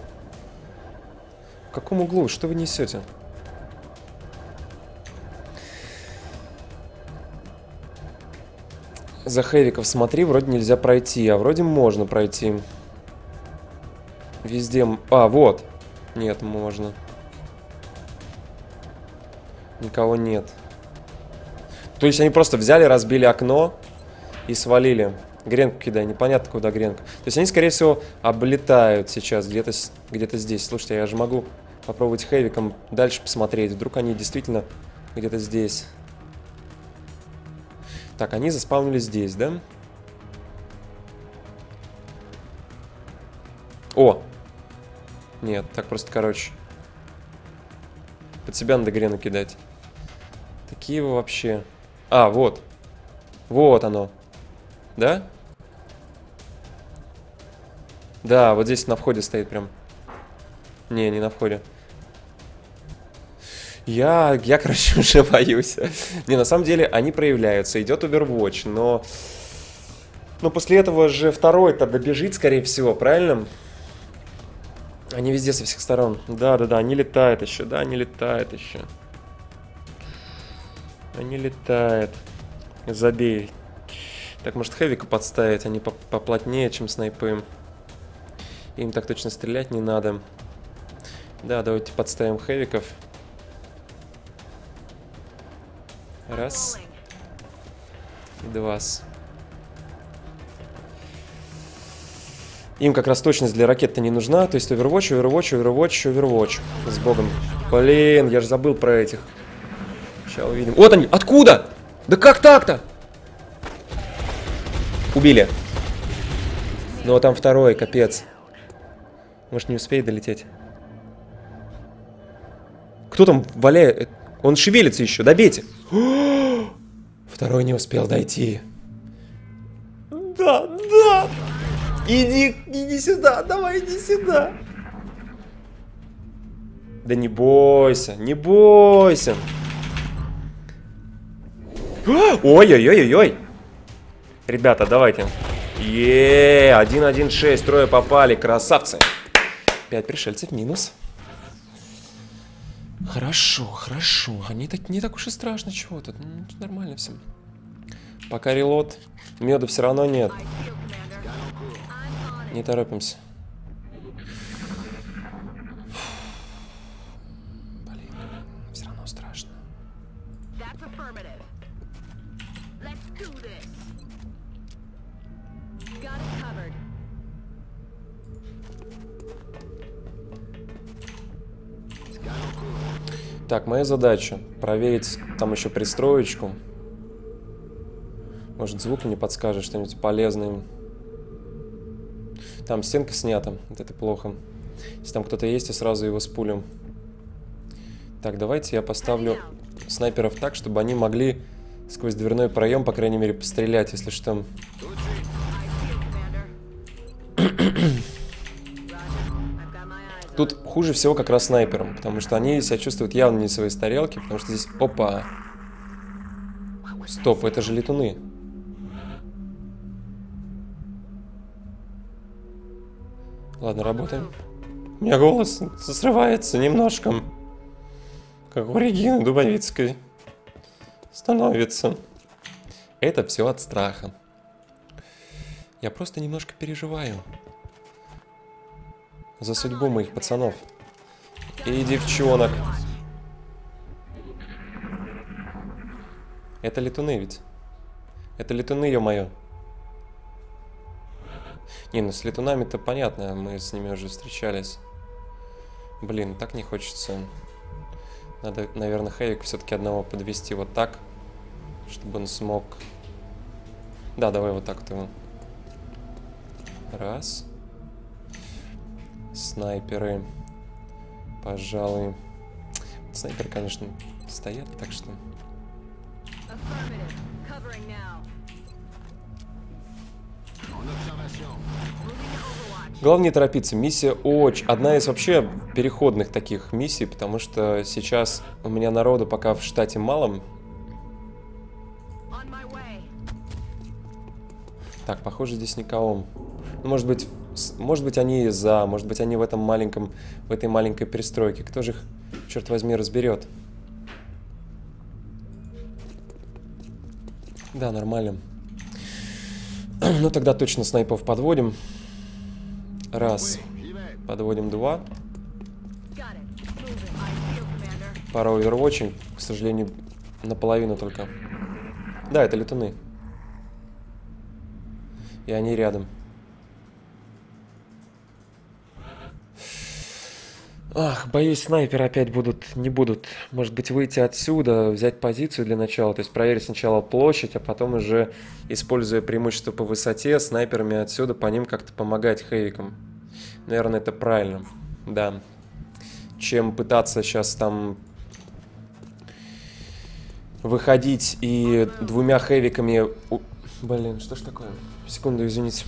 В каком углу? Что вы несете? За хэвиков смотри, вроде нельзя пройти, а вроде можно пройти. Везде... А, вот. Нет, можно. Никого нет. То есть они просто взяли, разбили окно и свалили. Гренку кидай, непонятно куда гренка. То есть они, скорее всего, облетают сейчас где-то здесь. Слушайте, я же могу попробовать хэвиком дальше посмотреть. Вдруг они действительно где-то здесь. Так, они заспавнились здесь, да? О! Нет, так просто, короче. Под себя надо грену кидать. Такие вы вообще... А, вот. Вот оно. Да? Да, вот здесь на входе стоит прям. Не, не на входе. Я, короче, уже боюсь. Не, на самом деле они проявляются. Идет Overwatch, но... Но после этого же второй-то добежит, скорее всего, правильно? Они везде со всех сторон. Да, они летают еще. Они летают. Забей. Так, может, хэвика подставить? Они поплотнее, чем снайпы. Им так точно стрелять не надо. Да, давайте подставим хэвиков. Раз. Два. Им как раз точность для ракет-то не нужна. То есть Overwatch. С богом. Блин, я же забыл про этих. Сейчас увидим. Вот они! Откуда? Да как так-то? Убили. Ну а там второй, капец. Может, не успеет долететь? Кто там валяет? Он шевелится еще, добейте. Второй не успел дойти. Да, да. Иди сюда, давай, иди сюда. Да не бойся, не бойся. Ой-ой-ой-ой-ой. Ребята, давайте. Еее, 1-1-6, трое попали, красавцы. 5 пришельцев минус. Хорошо, хорошо. Они так, не так уж и страшно чего-то. Нормально все. Пока релот. Меда все равно нет. Не торопимся. Блин, все равно страшно. Так, моя задача проверить там еще пристроечку. Может, звук мне подскажет что-нибудь полезное. Там стенка снята, вот это плохо. Если там кто-то есть, я сразу его спулю. Так, давайте я поставлю снайперов так, чтобы они могли сквозь дверной проем, по крайней мере, пострелять, если что. Тут хуже всего как раз снайперам, потому что они себя чувствуют явно не в своей тарелке, потому что здесь... Опа! Стоп, это же летуны. Ладно, работаем. У меня голос срывается немножко. Как у Регины Дубовицкой. Становится. Это все от страха. Я просто немножко переживаю. За судьбу моих пацанов. И девчонок. Это летуны ведь. Это летуны, ё-моё. Не, ну с летунами-то понятно, мы с ними уже встречались. Блин, так не хочется. Надо, наверное, Хэвик все-таки одного подвести вот так, чтобы он смог... Да, давай вот так вот его. Раз. Снайперы. Пожалуй. Снайперы, конечно, стоят, так что... Главное не торопиться, миссия очень... Одна из вообще переходных таких миссий, потому что сейчас у меня народу пока в штате мало. Так, похоже, здесь никого. Ну, может быть они за, может быть они в этом маленьком... В этой маленькой перестройке. Кто же их, черт возьми, разберет? Да, нормально. Ну тогда точно снайпов подводим. Раз. Подводим два. Пара овервотчей, к сожалению, наполовину только. Да, это летуны. И они рядом. Ах, боюсь, снайперы опять будут, не будут. Может быть, выйти отсюда, взять позицию для начала. То есть проверить сначала площадь, а потом уже, используя преимущество по высоте, снайперами отсюда по ним как-то помогать хэвикам. Наверное, это правильно. Да. Чем пытаться сейчас там выходить и двумя хэвиками... Блин, что ж такое? Секунду, извините.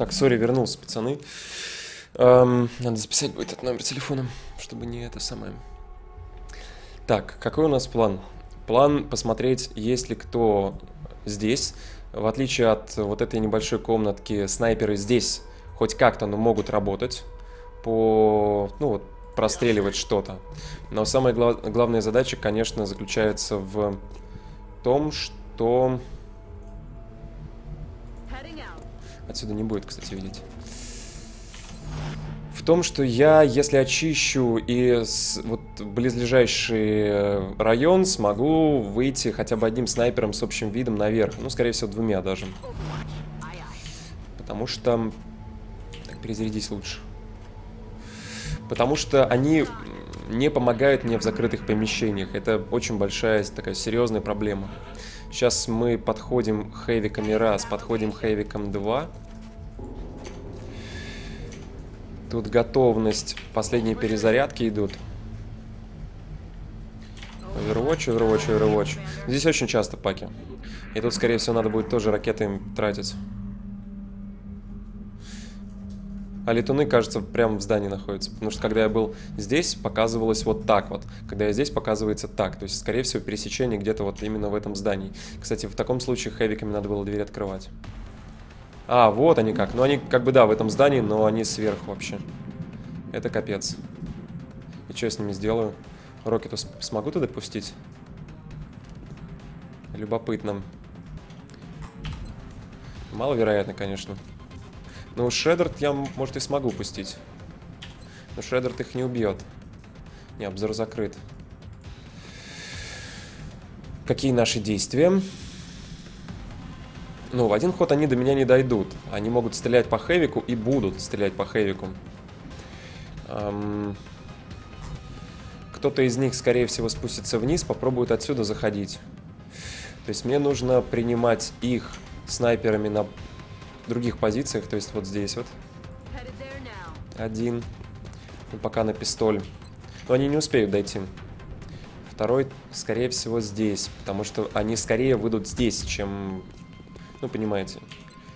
Так, сори, вернулся, пацаны. Надо записать будет этот номер телефона, чтобы не это самое. Так, какой у нас план? План посмотреть, есть ли кто здесь. В отличие от вот этой небольшой комнатки, снайперы здесь хоть как-то, но могут работать. По... ну вот, простреливать что-то. Но самая главная задача, конечно, заключается в том, что... Отсюда не будет, кстати, видеть. В том, что я, если очищу и вот близлежащий район, смогу выйти хотя бы одним снайпером с общим видом наверх. Ну, скорее всего, двумя даже. Потому что... Так, перезарядись лучше. Потому что они не помогают мне в закрытых помещениях. Это очень большая такая серьезная проблема. Сейчас мы подходим хэвиками раз, подходим хэвиком 2. Тут готовность, последние перезарядки идут. Overwatch. Здесь очень часто паки. И тут, скорее всего, надо будет тоже ракеты им тратить. А летуны, кажется, прямо в здании находятся. Потому что, когда я был здесь, показывалось вот так вот. Когда я здесь, показывается так. То есть, скорее всего, пересечение где-то вот именно в этом здании. Кстати, в таком случае хэвиками надо было дверь открывать. А, вот они как. Ну, они как бы, да, в этом здании, но они сверху вообще. Это капец. И что я с ними сделаю? Рокету смогу туда пустить? Любопытно. Маловероятно, конечно. Ну, Шреддер я, может, и смогу пустить. Но Шреддер их не убьет. Не, обзор закрыт. Какие наши действия? Ну, в один ход они до меня не дойдут. Они могут стрелять по хэвику и будут стрелять по хэвику. Кто-то из них, скорее всего, спустится вниз, попробует отсюда заходить. То есть мне нужно принимать их снайперами на... других позициях, то есть вот здесь вот один, ну, пока на пистоль, но они не успеют дойти. Второй, скорее всего, здесь, потому что они скорее выйдут здесь, чем, ну, понимаете,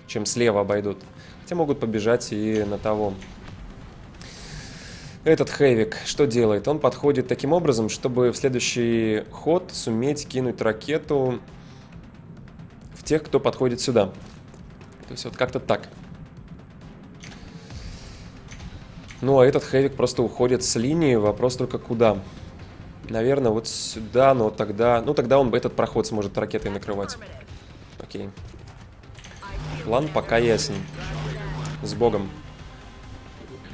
чем слева обойдут, хотя могут побежать и на того. Этот хэвик что делает? Он подходит таким образом, чтобы в следующий ход суметь кинуть ракету в тех, кто подходит сюда. То есть вот как-то так. Ну, а этот хэвик просто уходит с линии. Вопрос только куда. Наверное, вот сюда, но тогда... Ну, тогда он этот проход сможет ракетой накрывать. Окей. План пока ясен. С богом.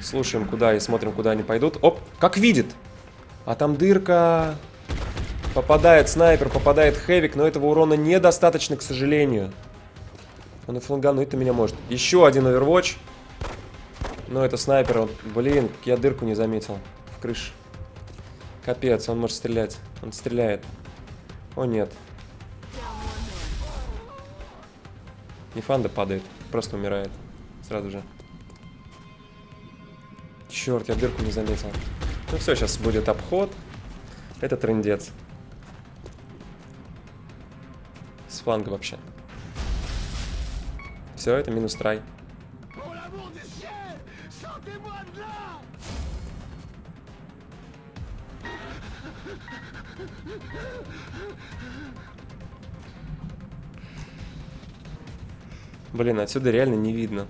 Слушаем, куда и смотрим, куда они пойдут. Оп! Как видит! А там дырка... Попадает снайпер, попадает хэвик, но этого урона недостаточно, к сожалению. Он и флангануть-то меня может. Еще один овервотч. Но это снайпер. Блин, я дырку не заметил. В крыше. Капец, он может стрелять. Он стреляет. О, нет. Нефанда падает. Просто умирает. Сразу же. Черт, я дырку не заметил. Ну все, сейчас будет обход. Это трындец. С фланга вообще. Все, это минус трай. Блин, отсюда реально не видно.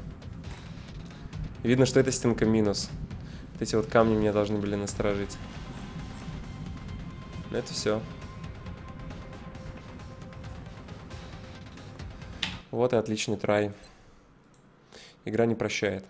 Видно, что это стенка минус. Вот эти вот камни меня должны были насторожить. Но это все. Вот и отличный трай. Игра не прощает.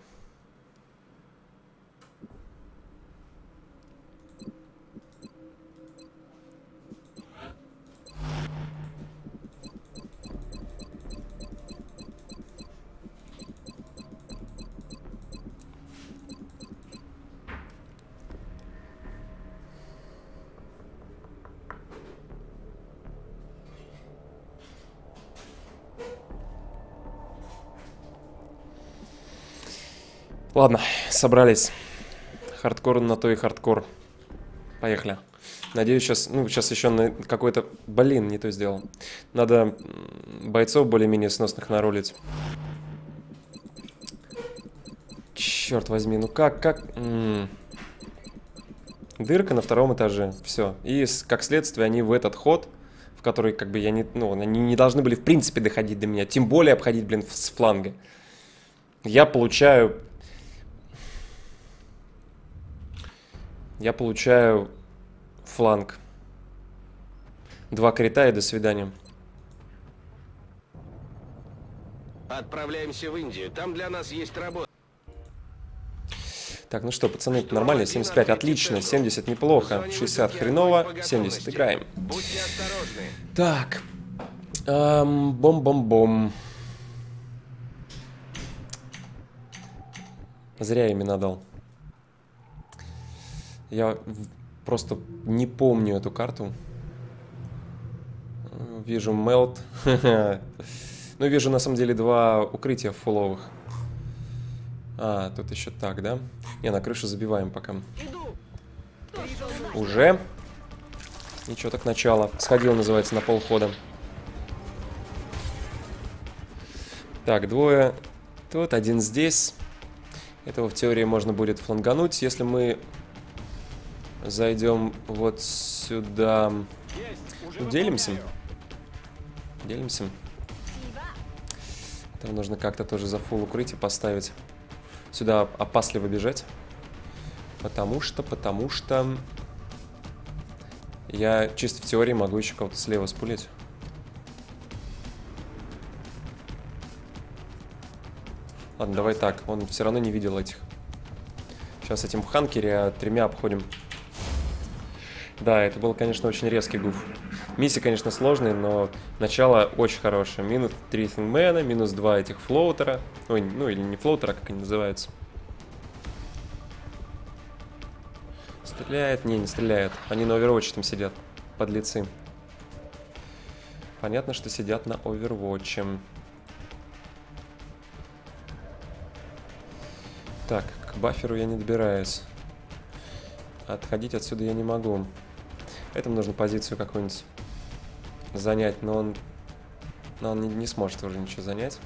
Ладно, собрались. Хардкор на то и хардкор. Поехали. Надеюсь, сейчас... Ну, сейчас еще на какой-то... Блин, не то сделал. Надо бойцов более-менее сносных нарулить. Черт возьми, ну как... Дырка на втором этаже, все. И как следствие они в этот ход, в который как бы я не... Ну, они не должны были в принципе доходить до меня, тем более обходить, блин, с фланга. Я получаю... фланг. 2 крита и до свидания. Отправляемся в Индию, там для нас есть работа. Так, ну что, пацаны, нормально, 75, отлично, 70 неплохо, 60 хреново, 70 играем. Так, бом-бом-бом. Зря я имена дал. Я просто не помню эту карту. Вижу мелт. Ну, вижу, на самом деле, 2 укрытия фуловых. А, тут еще так, да? Не, на крышу забиваем пока. Уже. Ничего так начало. Сходил, называется, на полхода. Так, 2. Тут, 1 здесь. Этого в теории можно будет флангануть, если мы зайдем вот сюда. Делимся. Там нужно как-то тоже за фул укрытие поставить. Сюда опасливо бежать. Потому что я чисто в теории могу еще кого-то слева спулить. Ладно, давай так. Он все равно не видел этих. Сейчас этим в ханкере, а 3 обходим. Да, это был, конечно, очень резкий гуф. Миссии, конечно, сложные, но начало очень хорошее. Минус 3 Thingman, минус 2 этих флоутера. Ой, ну или не флоутера, как они называются. Стреляет? Не, не стреляет. Они на overwatch там сидят, подлецы. Понятно, что сидят на overwatch. Так, к баферу я не добираюсь. Отходить отсюда я не могу. Этому нужно позицию какую-нибудь занять, но он не сможет уже ничего занять.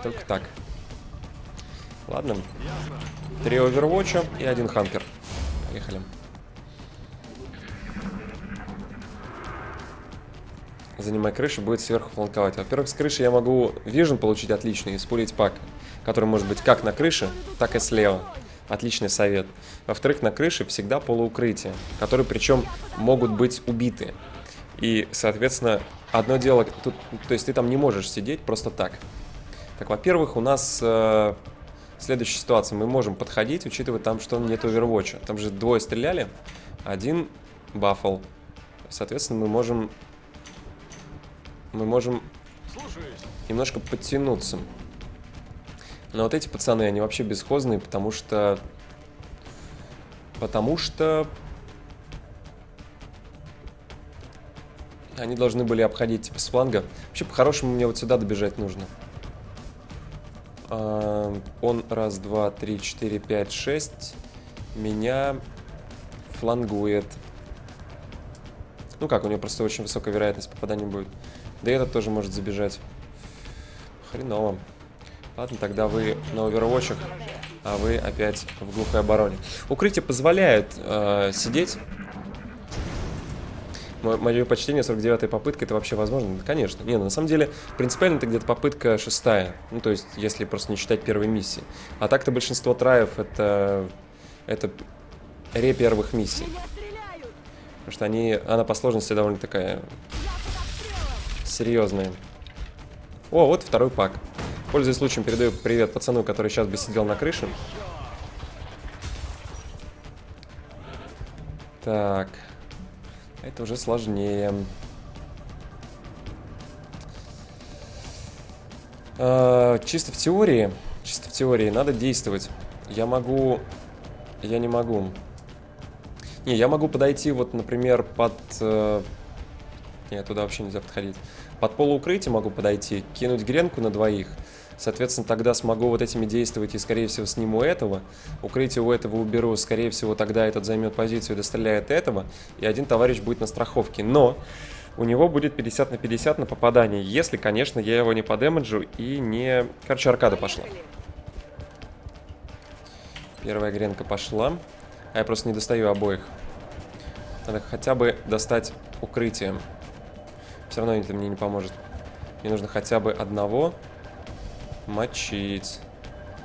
Только так. Ладно. 3 овервотча и 1 ханкер. Поехали. Занимай крышу, будет сверху фланковать. Во-первых, с крыши я могу вижен получить отлично и спулить пак, который может быть как на крыше, так и слева. Отличный совет. Во-вторых, на крыше всегда полуукрытия, которые причем могут быть убиты. И, соответственно, одно дело... Тут, то есть ты там не можешь сидеть просто так. Так, во-первых, у нас следующая ситуация. Мы можем подходить, учитывая там, что нет овервотча. Там же 2 стреляли, 1 баффл. Соответственно, мы можем немножко подтянуться. Но вот эти пацаны, они вообще бесхозные, потому что они должны были обходить типа с фланга. Вообще, по-хорошему, мне вот сюда добежать нужно. Он 1, 2, 3, 4, 5, 6 меня флангует. Ну как, у него просто очень высокая вероятность попадания будет. Да и этот тоже может забежать. Хреново. Ладно, тогда вы на овервотчах, а вы опять в глухой обороне. Укрытие позволяет сидеть. Мое почтение, 49-я попытка, это вообще возможно? Да, конечно. Не, на самом деле, принципиально это где-то попытка 6-я. Ну, то есть, если просто не считать первой миссии. А так-то большинство траев это ре первых миссий. Потому что она по сложности довольно такая серьезная. О, вот 2-й пак. Пользуясь случаем, передаю привет пацану, который сейчас бы сидел на крыше. Так. Это уже сложнее. Чисто в теории надо действовать. Я не могу. Не, я могу подойти вот, например, под... Нет, туда вообще нельзя подходить. Под полуукрытие могу подойти, кинуть гренку на 2. Соответственно, тогда смогу вот этими действовать и, скорее всего, сниму этого. Укрытие у этого уберу, скорее всего, тогда этот займет позицию и достреляет этого. И 1 товарищ будет на страховке. Но у него будет 50 на 50 на попадание, если, конечно, я его не подэмеджу и не... Короче, аркада пошла. Первая гренка пошла. А я просто не достаю обоих. Надо хотя бы достать укрытием. Все равно это мне не поможет. Мне нужно хотя бы одного мочить.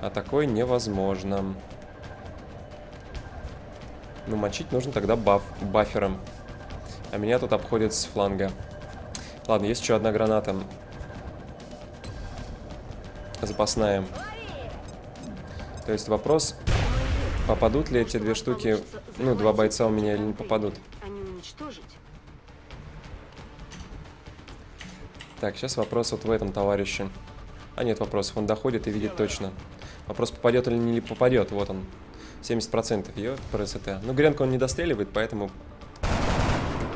А такое невозможно. Ну, мочить нужно тогда бафером. А меня тут обходят с фланга. Ладно, есть еще одна граната. Запасная. То есть вопрос, попадут ли эти две штуки, ну, два бойца у меня или не попадут. Так, сейчас вопрос вот в этом товарище. А нет вопросов, он доходит и видит точно. Вопрос, попадет или не попадет, вот он. 70% ее ПРСТ. Ну, гренку он не достреливает, поэтому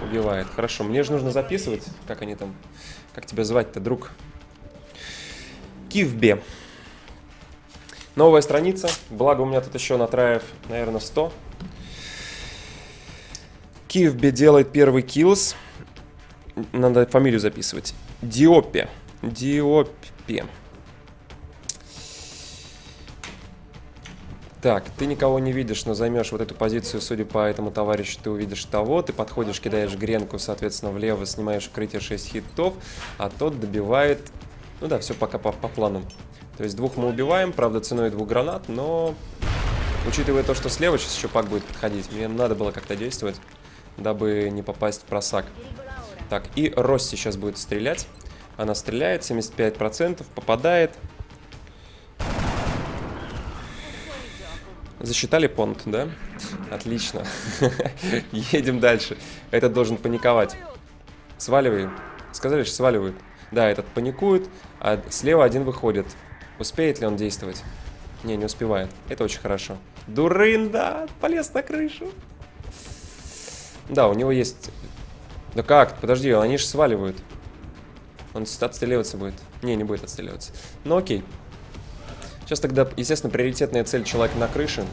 убивает. Хорошо, мне же нужно записывать, как они там... Как тебя звать-то, друг? Kiwbe. Новая страница. Благо, у меня тут еще натраев, наверное, 100. Kiwbe делает первый киллс. Надо фамилию записывать. Diopite. Diopite. Так, ты никого не видишь, но займешь вот эту позицию, судя по этому товарищу, ты увидишь того. Ты подходишь, кидаешь гренку, соответственно, влево, снимаешь укрытие 6 хитов, а тот добивает... Ну да, все пока по плану. То есть двух мы убиваем, правда, ценой двух гранат, но... Учитывая то, что слева сейчас еще пак будет подходить, мне надо было как-то действовать, дабы не попасть в просак. Так, и Росси сейчас будет стрелять. Она стреляет, 75%, попадает. Засчитали понт, да? Отлично. Едем дальше. Этот должен паниковать. Сваливай. Сказали, что сваливают. Да, этот паникует, а слева один выходит. Успеет ли он действовать? Не, не успевает. Это очень хорошо. Дурында! Полез на крышу. Да, у него есть... Да как? Подожди, они же сваливают. Он отстреливаться будет. Не, не будет отстреливаться. Ну окей. Сейчас тогда, естественно, приоритетная цель человека на крыше.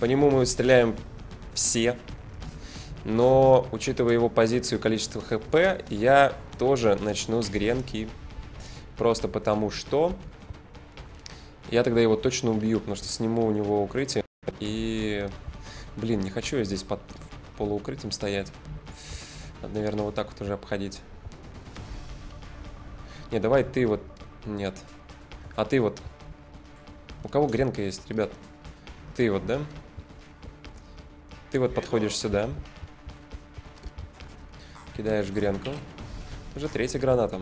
По нему мы стреляем все. Но, учитывая его позицию и количество ХП, я тоже начну с гренки. Просто потому что я тогда его точно убью, потому что сниму у него укрытие. И, блин, не хочу я здесь под полуукрытием стоять. Надо, наверное, вот так вот уже обходить. Не, давай ты вот... Нет. А ты вот... У кого гренка есть, ребят? Ты вот, да? Ты вот подходишь сюда. Кидаешь гренку. Уже третья граната.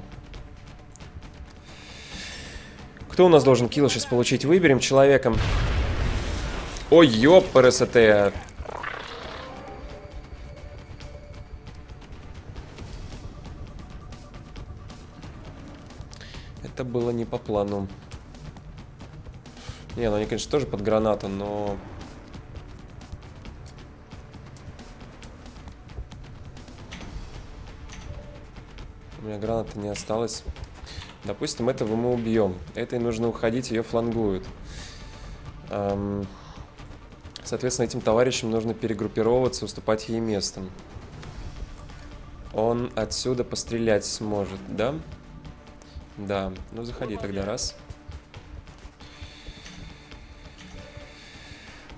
Кто у нас должен килл сейчас получить? Выберем человеком. Ой, ёпрст. Это было не по плану. Не, ну они, конечно, тоже под гранату, но... У меня граната не осталась. Допустим, этого мы убьем. Этой нужно уходить, ее флангуют. Соответственно, этим товарищам нужно перегруппироваться, уступать ей местом. Он отсюда пострелять сможет, да? Да. Ну, заходи тогда раз.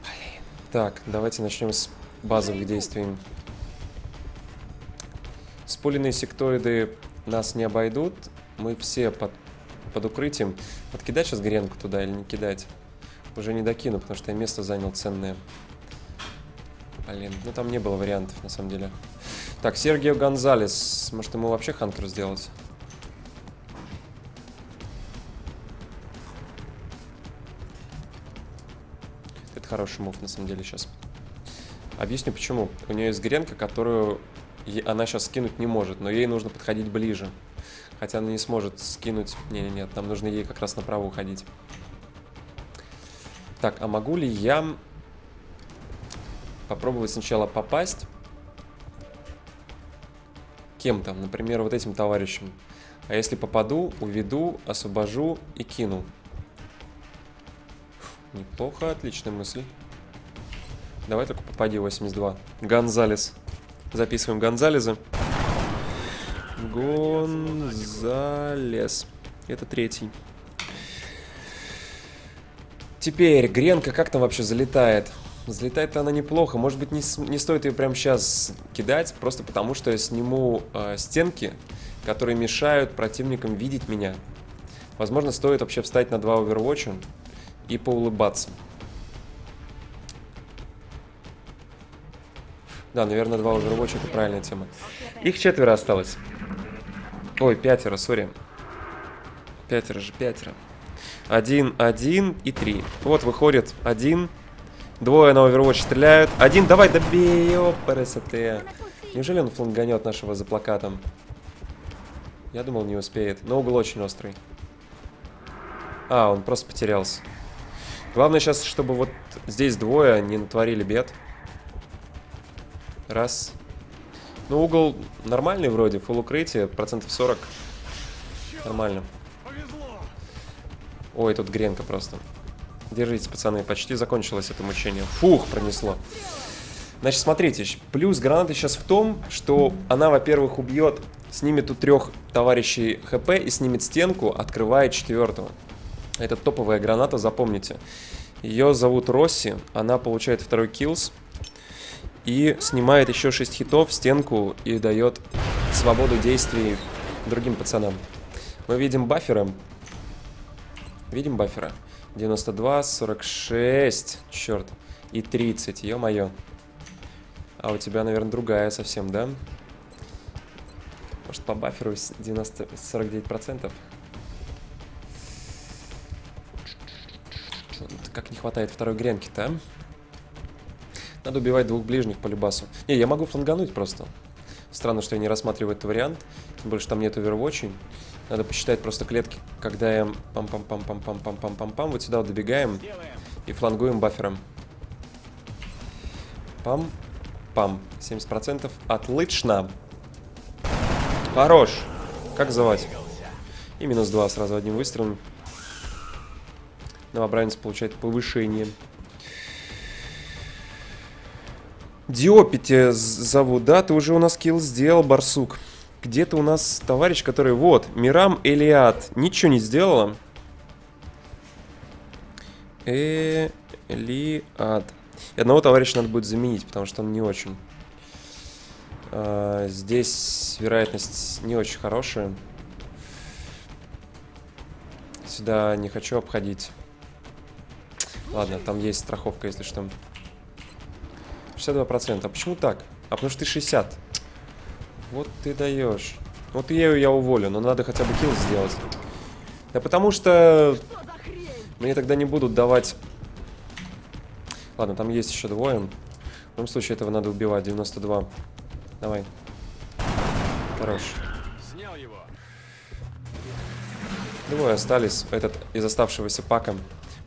Блин. Так, давайте начнем с базовых действий. Спуленные сектоиды нас не обойдут. Мы все под укрытием. Вот кидать сейчас гренку туда или не кидать? Уже не докину, потому что я место занял ценное. Блин, ну там не было вариантов, на самом деле. Так, Сергио Гонзалес. Может, ему вообще хантер сделать? Это хороший мув, на самом деле, сейчас. Объясню, почему. У нее есть гренка, которую она сейчас скинуть не может, но ей нужно подходить ближе. Хотя она не сможет скинуть... Не-не-не, нам нужно ей как раз направо уходить. Так, а могу ли я попробовать сначала попасть кем-то, например, вот этим товарищем? А если попаду, уведу, освобожу и кину. Фу, неплохо, отличная мысль. Давай только попади, 82. Гонзалес. Записываем Гонзалеса. Гонзалес. Это третий. Теперь Гренка, как там вообще залетает? Залетает-то она неплохо. Может быть, не стоит ее прямо сейчас кидать, просто потому что я сниму стенки, которые мешают противникам видеть меня. Возможно, стоит вообще встать на 2 овервотча и поулыбаться. Да, наверное, 2 овервотча — это правильная тема. Их 4 осталось. Ой, 5, сори. 5. 1, 1 и 3. Вот выходит 1. 2 на овервотч стреляют. 1, давай, добей, опарасоте. Неужели он фланганет нашего за плакатом? Я думал, не успеет. Но угол очень острый. А, он просто потерялся. Главное сейчас, чтобы вот здесь 2 не натворили бед. Раз. Ну, угол нормальный вроде. Фулл укрытие, процентов 40. Нормально. Ой, тут Гренка просто. Держитесь, пацаны, почти закончилось это мучение. Фух, пронесло. Значит, смотрите, плюс гранаты сейчас в том, что она, во-первых, убьет, снимет у 3 товарищей ХП и снимет стенку, открывая 4-го. Это топовая граната, запомните. Ее зовут Росси, она получает 2 киллс и снимает еще 6 хитов в стенку и дает свободу действий другим пацанам. Мы видим баффера. Видим баффера. 92, 46, черт, и 30, ё-моё. А у тебя, наверное, другая совсем, да? Может, по бафферу 49%? Как не хватает 2 гренки-то, а? Надо убивать 2 ближних по любасу. Не, я могу флангануть просто. Странно, что я не рассматриваю этот вариант. Тем более, что там нет овервотчей. Надо посчитать просто клетки, когда я пам-пам-пам-пам-пам-пам-пам-пам-пам вот сюда вот добегаем и флангуем баффером. Пам-пам. 70%. Отлично. Хорош. Как звать? И минус 2 сразу одним выстрелом. Новобранец получает повышение. Диопите зовут. Да, ты уже у нас килл сделал, барсук. Где-то у нас товарищ, который... Вот, Мирам Элиад. Ничего не сделала. Элиад. И одного товарища надо будет заменить, потому что он не очень. Здесь вероятность не очень хорошая. Сюда не хочу обходить. Ладно, там есть страховка, если что. 62%. А почему так? А потому что ты 60. Вот ты даешь. Вот ею я уволю, но надо хотя бы килл сделать. Да потому что... Мне тогда не будут давать... Ладно, там есть еще 2. В любом случае этого надо убивать. 92. Давай. Хорош. Снял его. 2 остались. Этот из оставшегося пака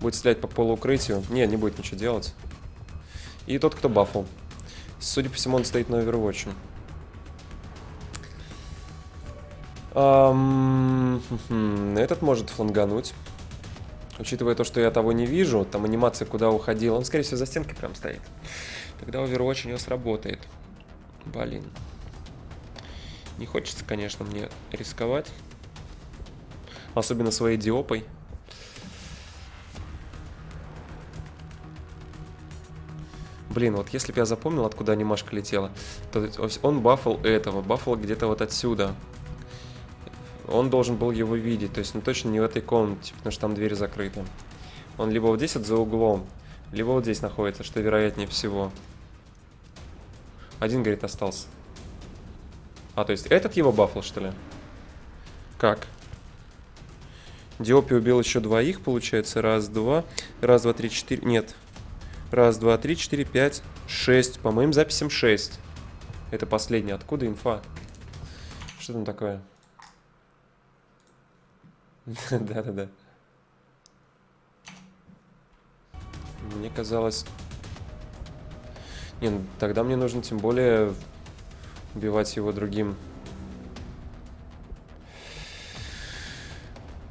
будет стрелять по полуукрытию. Не, не будет ничего делать. И тот, кто баффал. Судя по всему, он стоит на овервотче. Этот может флангануть. Учитывая то, что я того не вижу, там анимация куда уходила. Он, скорее всего, за стенкой прям стоит. Тогда overwatch у него сработает. Блин. Не хочется, конечно, мне рисковать. Особенно своей диопой. Блин, вот если бы я запомнил, откуда анимашка летела, то он баффал этого. Баффал где-то вот отсюда. Он должен был его видеть, то есть, ну, точно не в этой комнате, потому что там дверь закрыта. Он либо вот здесь вот за углом, либо вот здесь находится, что вероятнее всего. Один, говорит, остался. А, то есть этот его баффал, что ли? Как? Диопи убил еще 2, получается. 1, 2, 1, 2, 3, 4, нет. 1, 2, 3, 4, 5, 6. По моим записям 6. Это последний. Откуда инфа? Что там такое? Да-да-да. Мне казалось... Не, ну, тогда мне нужно тем более убивать его другим.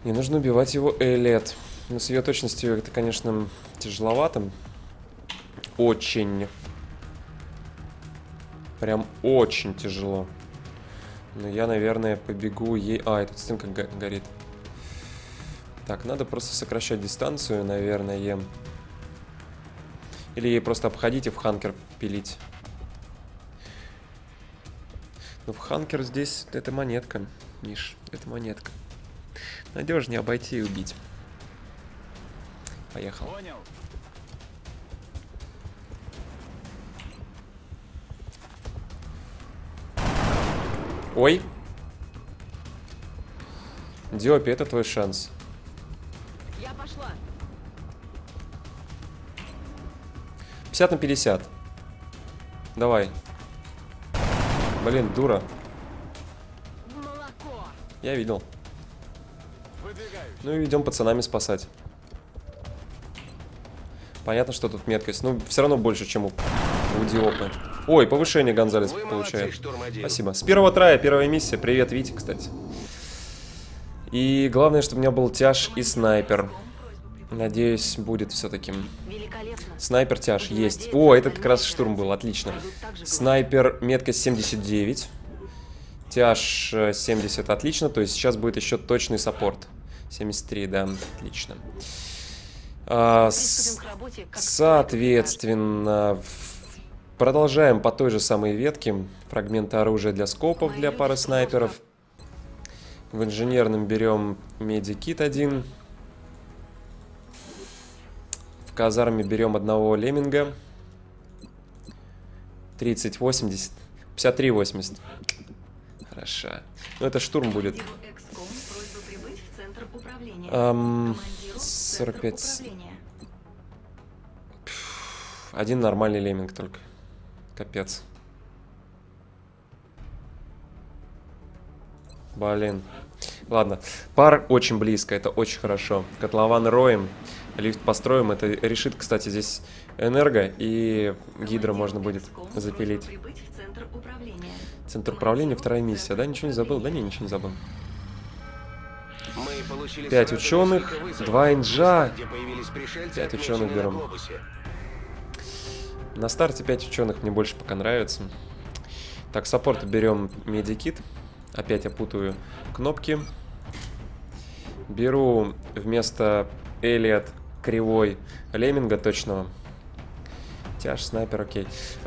Мне нужно убивать его Элет. Но с ее точностью это, конечно, тяжеловато. Очень. Прям очень тяжело. Но я, наверное, побегу ей... А, и тут стенка горит. Так, надо просто сокращать дистанцию, наверное. Или ей просто обходить и в ханкер пилить. Но в ханкер здесь это монетка, Миш, это монетка. Надежнее обойти и убить. Поехал. Понял. Ой. Диопи, это твой шанс. Я пошла. 50 на 50. Давай. Блин, дура. Молоко. Я видел. Выдвигаюсь. Ну и идем пацанами спасать. Понятно, что тут меткость. Но все равно больше, чем у Диопы. Ой, повышение Гонзалес получает. Спасибо. С первого трая, первая миссия. Привет, Витя, кстати. И главное, чтобы у меня был тяж и снайпер. Надеюсь, будет все-таки. Снайпер тяж есть. О, этот как раз штурм был, отлично. Снайпер меткость 79. Тяж 70, отлично. То есть сейчас будет еще точный саппорт. 73, да, отлично. Соответственно, продолжаем по той же самой ветке. Фрагменты оружия для скопов для пары снайперов. В инженерном берем медикит один. В казарме берем одного лемминга. 30-80. 53-80. Хорошо. Ну, это штурм будет. 45. Один нормальный лемминг только. Капец. Блин. Ладно. Пар очень близко. Это очень хорошо. Котлован роем. Лифт построим. Это решит, кстати, здесь энерго. И гидро можно будет запилить. Центр управления. Вторая миссия. Да, ничего не забыл? Да, не, ничего не забыл. 5 ученых. 2 инжа. 5 ученых берем. На старте 5 ученых мне больше пока нравится. Так, саппорт берем медикит. Опять я путаю кнопки. Беру вместо Элиот кривой лемминга точного. Тяж, снайпер, окей.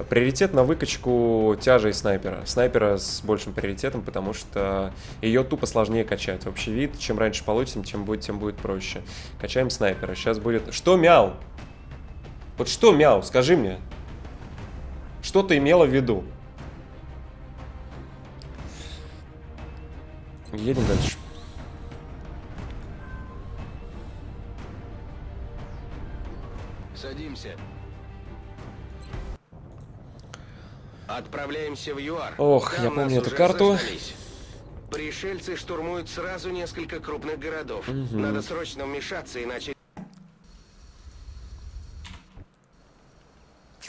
Приоритет на выкачку тяжа и снайпера. Снайпера с большим приоритетом, потому что ее тупо сложнее качать. Общий вид, чем раньше получим, тем будет проще. Качаем снайпера. Сейчас будет... Что мяу? Вот что мяу? Скажи мне. Что ты имела в виду? Едем дальше. Садимся. Отправляемся в ЮАР. Ох, там я помню эту карту. Заждались. Пришельцы штурмуют сразу несколько крупных городов. Угу. Надо срочно вмешаться, иначе...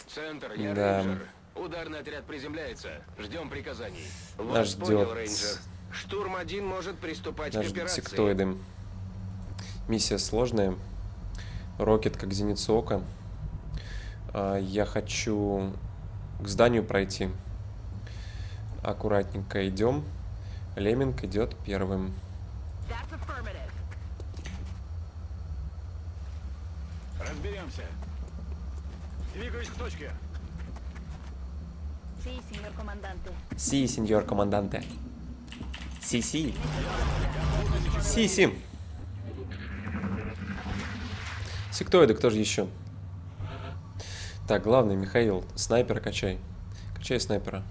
Центр, я рейнджер. Ударный отряд приземляется. Ждем приказаний. Вас понял, рейнджер. Штурм один может приступать к операции. Сектоиды. Миссия сложная. Рокет как зеницу ока. Я хочу к зданию пройти. Аккуратненько идем. Лемминг идет первым. Разберемся. Двигаюсь к точке. Си, сеньор команданте. Си, сеньор команданте. Си-си. Си-си. Сектоиды, кто же еще? Так, главное, Михаил, снайпера качай. Качай снайпера.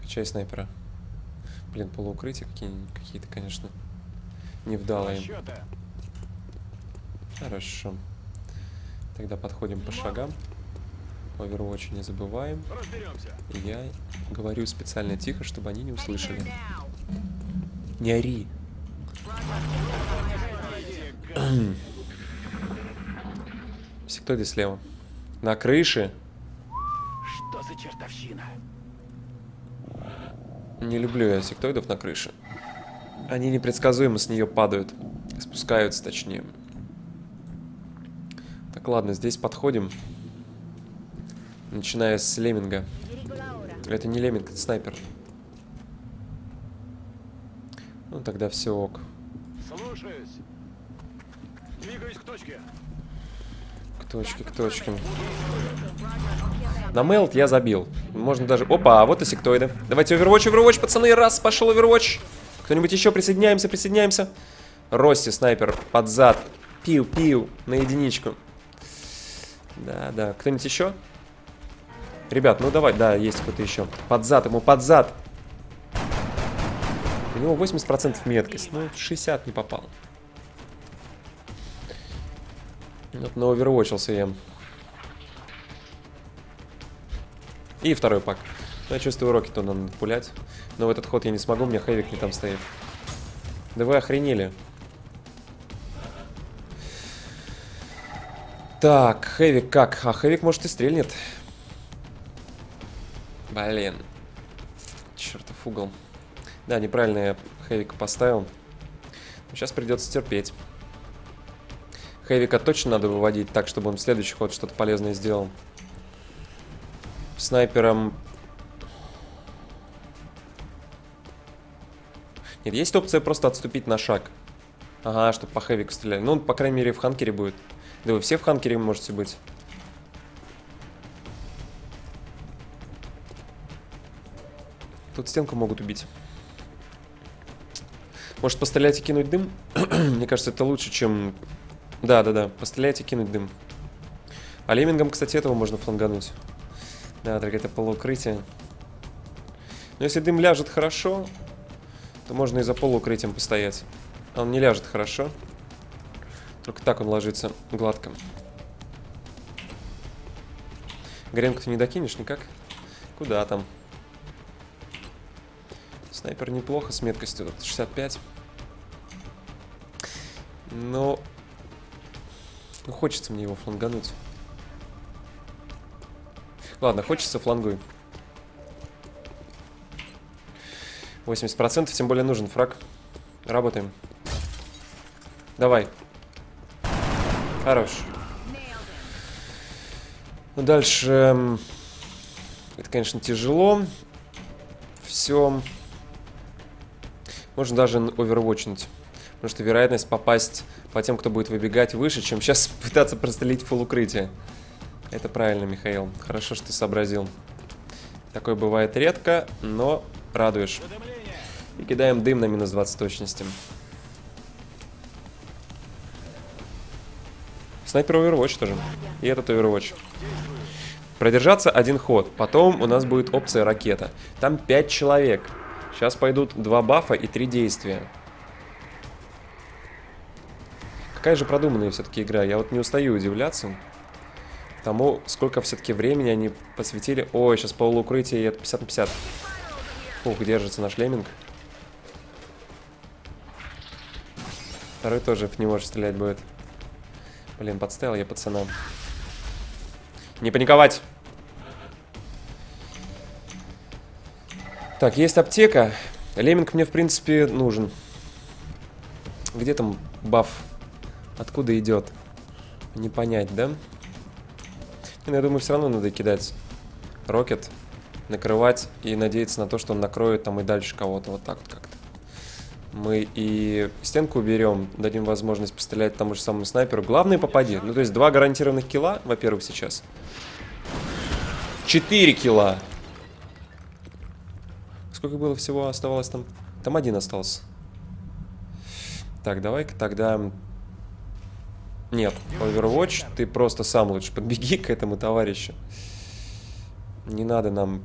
Качай снайпера. Блин, полуукрытия какие-то, конечно, невдалые. Хорошо. Тогда подходим по шагам. Overwatch не забываем. Я говорю специально тихо, чтобы они не услышали. Не ори. Сектоиды слева. На крыше. Что за чертовщина? Не люблю я сектоидов на крыше. Они непредсказуемо с нее падают. Спускаются, точнее. Так, ладно, здесь подходим. Начиная с лемминга. Это не лемминг, это снайпер. Ну, тогда все ок. Слушаюсь. Двигаюсь к точке. К точке, к точке. На мелт я забил. Можно даже... Опа, вот и сектоиды. Давайте overwatch, overwatch, пацаны. Раз, пошел overwatch. Кто-нибудь еще? Присоединяемся, присоединяемся. Росси, снайпер, под зад. Пиу-пиу, на единичку. Да. Кто-нибудь еще? Ребят, ну давай. Да, есть кто-то еще. Под зад ему, под зад. У него 80% меткость. Ну, 60 не попал. Вот наовервочился я. И второй пак. Я чувствую, рокету надо пулять. Но в этот ход я не смогу, у меня хэвик не там стоит. Да вы охренели. Так, хэвик как? А хэвик, может, и стрельнет. Блин. Чертов угол. Да, неправильно я хэвика поставил. Сейчас придется терпеть. Хэвика точно надо выводить так, чтобы он в следующий ход что-то полезное сделал. Снайпером... Нет, есть опция просто отступить на шаг. Ага, чтобы по хэвику стреляли. Ну, он, по крайней мере, в ханкере будет. Да вы все в ханкере можете быть. Тут стенку могут убить. Может, пострелять и кинуть дым? Мне кажется, это лучше, чем... Да, пострелять и кинуть дым. А леммингом, кстати, этого можно флангануть. Да, так это полуукрытие. Но если дым ляжет хорошо, то можно и за полуукрытием постоять. А он не ляжет хорошо. Только так он ложится гладко. Гренку ты не докинешь никак? Куда там? Снайпер неплохо, с меткостью 65. Но... Ну, хочется мне его флангануть. Ладно, хочется, флангуй. 80%, тем более нужен фраг. Работаем. Давай. Хорош. Ну, дальше... Это, конечно, тяжело. Все. Можно даже овервотчнуть. Потому что вероятность попасть по тем, кто будет выбегать, выше, чем сейчас пытаться прострелить фулл укрытие. Это правильно, Михаил. Хорошо, что ты сообразил. Такое бывает редко, но радуешь. И кидаем дым на минус 20 точности. Снайпер Overwatch тоже. И этот Overwatch. Продержаться один ход. Потом у нас будет опция ракета. Там 5 человек. Сейчас пойдут 2 бафа и 3 действия. Какая же продуманная все-таки игра. Я вот не устаю удивляться тому, сколько все-таки времени они посвятили. Ой, сейчас полуукрытие, и это 50 на 50. Фух, держится наш лемминг. Второй тоже в него же стрелять будет. Блин, подставил я пацана. Не паниковать! Так, есть аптека. Лемминг мне, в принципе, нужен. Где там баф? Откуда идет? Не понять, да? И, я думаю, все равно надо кидать рокет, накрывать и надеяться на то, что он накроет там и дальше кого-то. Вот так вот как-то. Мы и стенку уберем, дадим возможность пострелять тому же самому снайперу. Главное, попади. Ну, то есть 2 гарантированных килла, во-первых, сейчас. 4 килла. Сколько было всего оставалось там? Там один остался. Так, давай-ка тогда... Нет, Overwatch, ты просто сам лучше подбеги к этому товарищу. Не надо нам...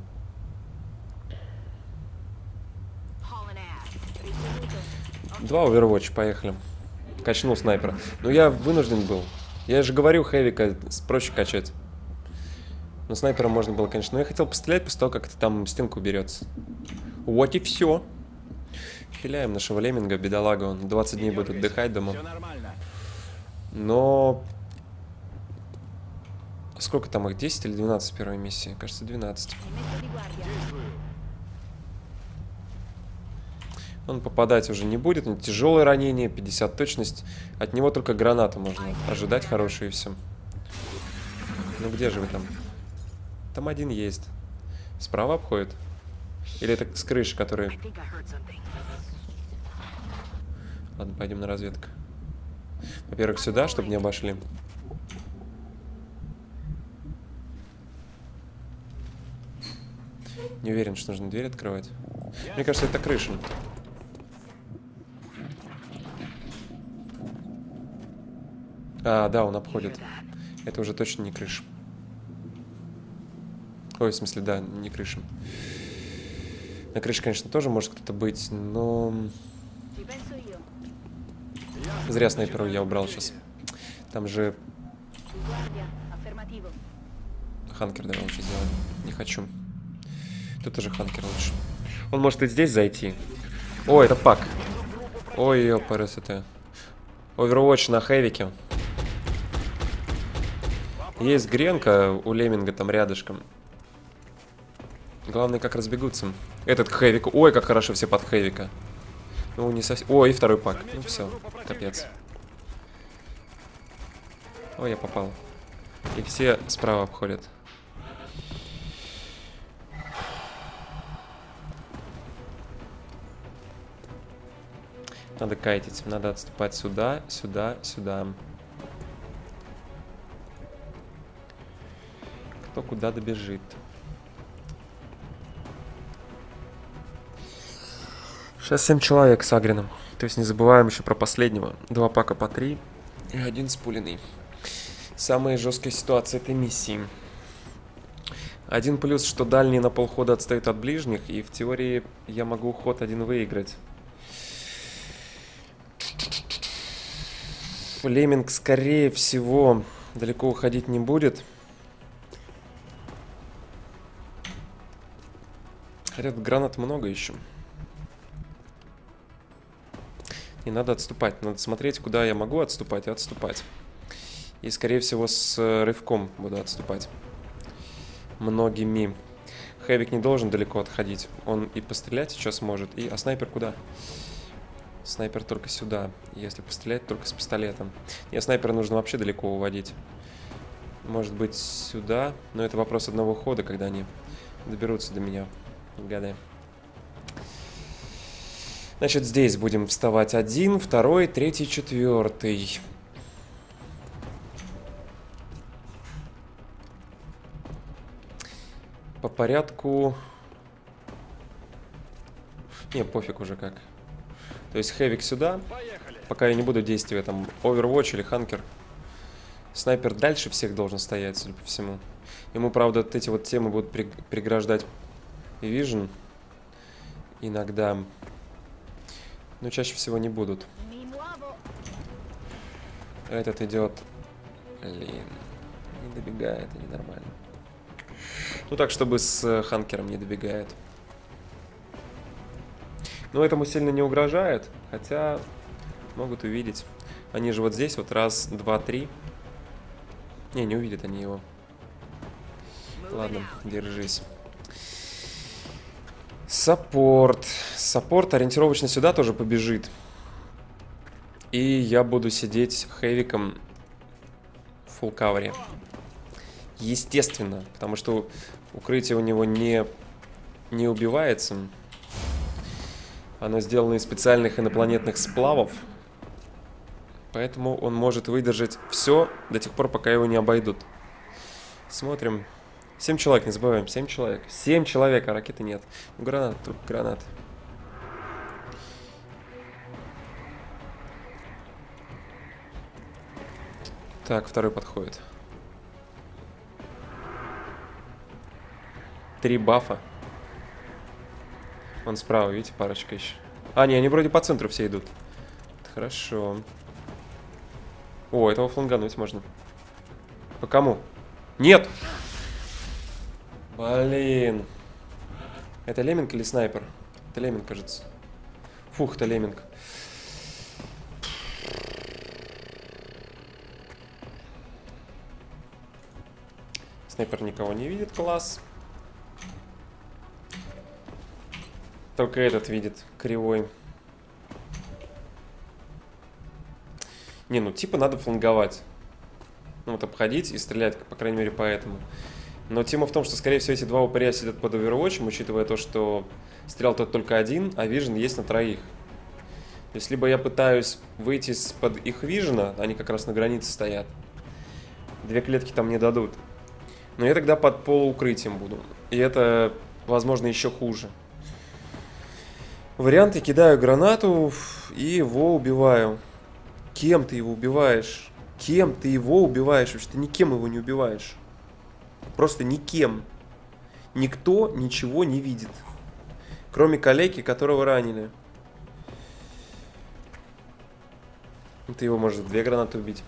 Два Overwatch, поехали. Качнул снайпера. Но я вынужден был. Я же говорю, хэвика проще качать. Но снайпера можно было, конечно. Но я хотел пострелять после того, как ты там стенку уберется. Вот и все. Хиляем нашего лемминга, бедолага. Он 20 дней будет отдыхать дома. Но... Сколько там их? 10 или 12 в первой миссии? Кажется, 12. Он попадать уже не будет. Но тяжелое ранение, 50 точность. От него только гранату можно ожидать хорошую и все. Ну где же вы там? Там один есть. Справа обходит? Или это с крыши, которые... Ладно, пойдем на разведку. Во-первых, сюда, чтобы не обошли. Не уверен, что нужно дверь открывать. Мне кажется, это крыша. А, да, он обходит. Это уже точно не крыша. Ой, в смысле, да, не крыша. На крыше, конечно, тоже может кто-то быть, но... Зря снайперу я убрал сейчас. Там же... Ханкер давай лучше сделаем. Не хочу. Тут тоже ханкер лучше. Он может и здесь зайти. О, это пак. Ой, ёпарас это. Overwatch на хэвике. Есть гренка у лемминга там рядышком. Главное, как разбегутся. Этот хэвик. Ой, как хорошо все под хэвика. Ну, не совсем... О, и второй пак. Ну, все. Капец. Ой, я попал. И все справа обходят. Надо кайтить. Надо отступать сюда, сюда, сюда. Кто куда добежит. Сейчас 7 человек с Агрином. То есть не забываем еще про последнего. 2 пака по 3 и 1 спуленный. Самая жесткая ситуация этой миссии. Один плюс, что дальние на полхода отстают от ближних. И в теории я могу ход один выиграть. Лемминг, скорее всего, далеко уходить не будет. Хотя гранат много еще. Не надо отступать. Надо смотреть, куда я могу отступать и отступать. И, скорее всего, с рывком буду отступать. Многими. Хэвик не должен далеко отходить. Он и пострелять сейчас может. И... А снайпер куда? Снайпер только сюда. Если пострелять, только с пистолетом. Не, снайпера нужно вообще далеко уводить. Может быть, сюда. Но это вопрос одного хода, когда они доберутся до меня. Гады. Значит, здесь будем вставать 1, 2, 3, 4. По порядку... Не, пофиг уже как. То есть хэвик сюда. Поехали. Пока я не буду действия там Overwatch или ханкер. Снайпер дальше всех должен стоять, судя по всему. Ему, правда, вот эти вот темы будут преграждать Vision. Иногда... Но чаще всего не будут. Этот идет. Блин. Не добегает, это ненормально. Ну так, чтобы с ханкером не добегает. Но этому сильно не угрожает. Хотя могут увидеть. Они же вот здесь вот раз, два, три. Не, не увидят они его. Ладно, держись. Саппорт. Саппорт ориентировочно сюда тоже побежит. И я буду сидеть хэвиком в full cover. Естественно, потому что укрытие у него не убивается. Оно сделано из специальных инопланетных сплавов. Поэтому он может выдержать все до тех пор, пока его не обойдут. Смотрим. 7 человек, не забываем, 7 человек. 7 человек, а ракеты нет. Гранат, тут гранат. Так, второй подходит. 3 бафа. Он справа, видите, парочка еще. А, не, они вроде по центру все идут. Это хорошо. О, этого флангануть можно. По кому? Нет! Блин. Это лемминг или снайпер? Это лемминг, кажется. Фух, это лемминг. Снайпер никого не видит, класс. Только этот видит, кривой. Не, ну типа надо фланговать. Ну вот обходить и стрелять, по крайней мере, по этому. Но тема в том, что, скорее всего, эти два упыря сидят под овервотчем, учитывая то, что стрелял тот только один, а вижен есть на 3. Если бы я пытаюсь выйти из-под их вижена, они как раз на границе стоят. Две клетки там не дадут. Но я тогда под полуукрытием буду. И это, возможно, еще хуже. Варианты: кидаю гранату и его убиваю. Кем ты его убиваешь? Кем ты его убиваешь? Вообще ты никем его не убиваешь. Просто никем. Никто ничего не видит. Кроме коллеги, которого ранили. Ты его можешь две гранаты убить.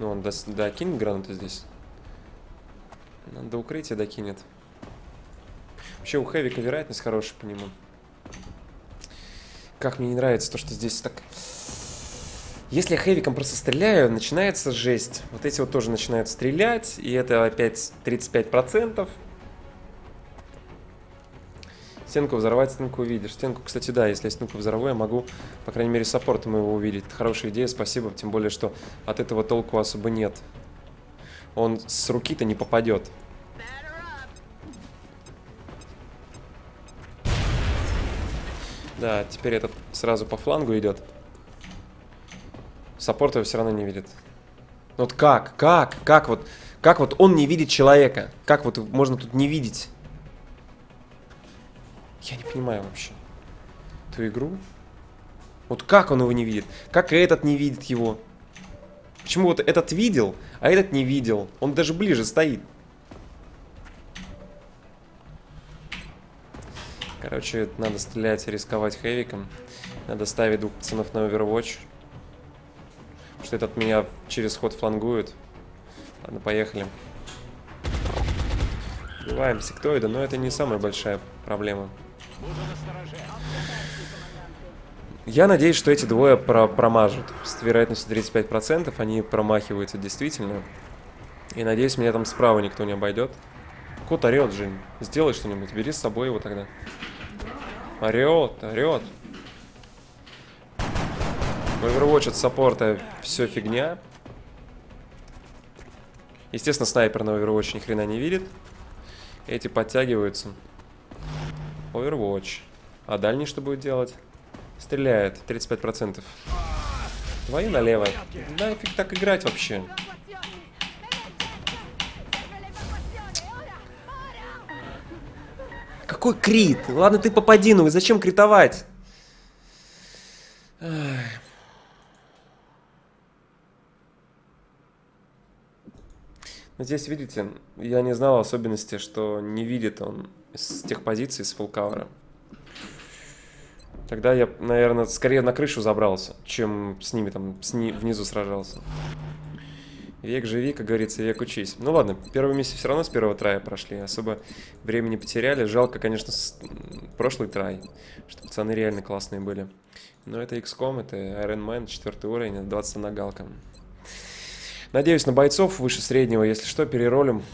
Ну, он докинет гранату здесь. Надо укрытие докинет. Вообще у Хэвика вероятность хорошая по нему. Как мне не нравится то, что здесь так... Если я Хэвиком просто стреляю, начинается жесть. Вот эти вот тоже начинают стрелять. И это опять 35%. Стенку взорвать, стенку увидишь. Стенку, кстати, да, если я стенку взорву, я могу, по крайней мере, саппортом его увидеть. Это хорошая идея, спасибо. Тем более, что от этого толку особо нет. Он с руки-то не попадет. Да, теперь этот сразу по флангу идет. Саппорт его все равно не видит. Вот как вот он не видит человека? Как вот можно тут не видеть? Я не понимаю вообще эту игру. Вот как он его не видит? Как и этот не видит его? Почему вот этот видел, а этот не видел? Он даже ближе стоит. Короче, надо стрелять и рисковать Хэвиком. Надо ставить двух пацанов на Overwatch. Потому что этот меня через ход флангует. Ладно, поехали. Убиваем сектоида, но это не самая большая проблема. Я надеюсь, что эти двое промажут. С вероятностью 35% они промахиваются действительно. И надеюсь, меня там справа никто не обойдет. Кот орет, Жень. Сделай что-нибудь, бери с собой его тогда. Орет, орет. Overwatch от саппорта все фигня. Естественно, снайпер на Overwatch ни хрена не видит. Эти подтягиваются. Overwatch. А дальний что будет делать? Стреляет. 35%. Твои налево. Нафиг так играть вообще. Какой крит? Ладно, ты попади, ну и зачем критовать? Ах. Здесь, видите, я не знал особенности, что не видит он с тех позиций, с фулл-кавера. Тогда я, наверное, скорее на крышу забрался, чем с ними там внизу сражался. Век живи, как говорится, век учись. Ну ладно, первую миссию все равно с первого трая прошли. Особо времени потеряли. Жалко, конечно, прошлый трай, что пацаны реально классные были. Но это XCOM, это Iron Man, 4 уровень, 21 галка. Надеюсь на бойцов выше среднего, если что, переролим.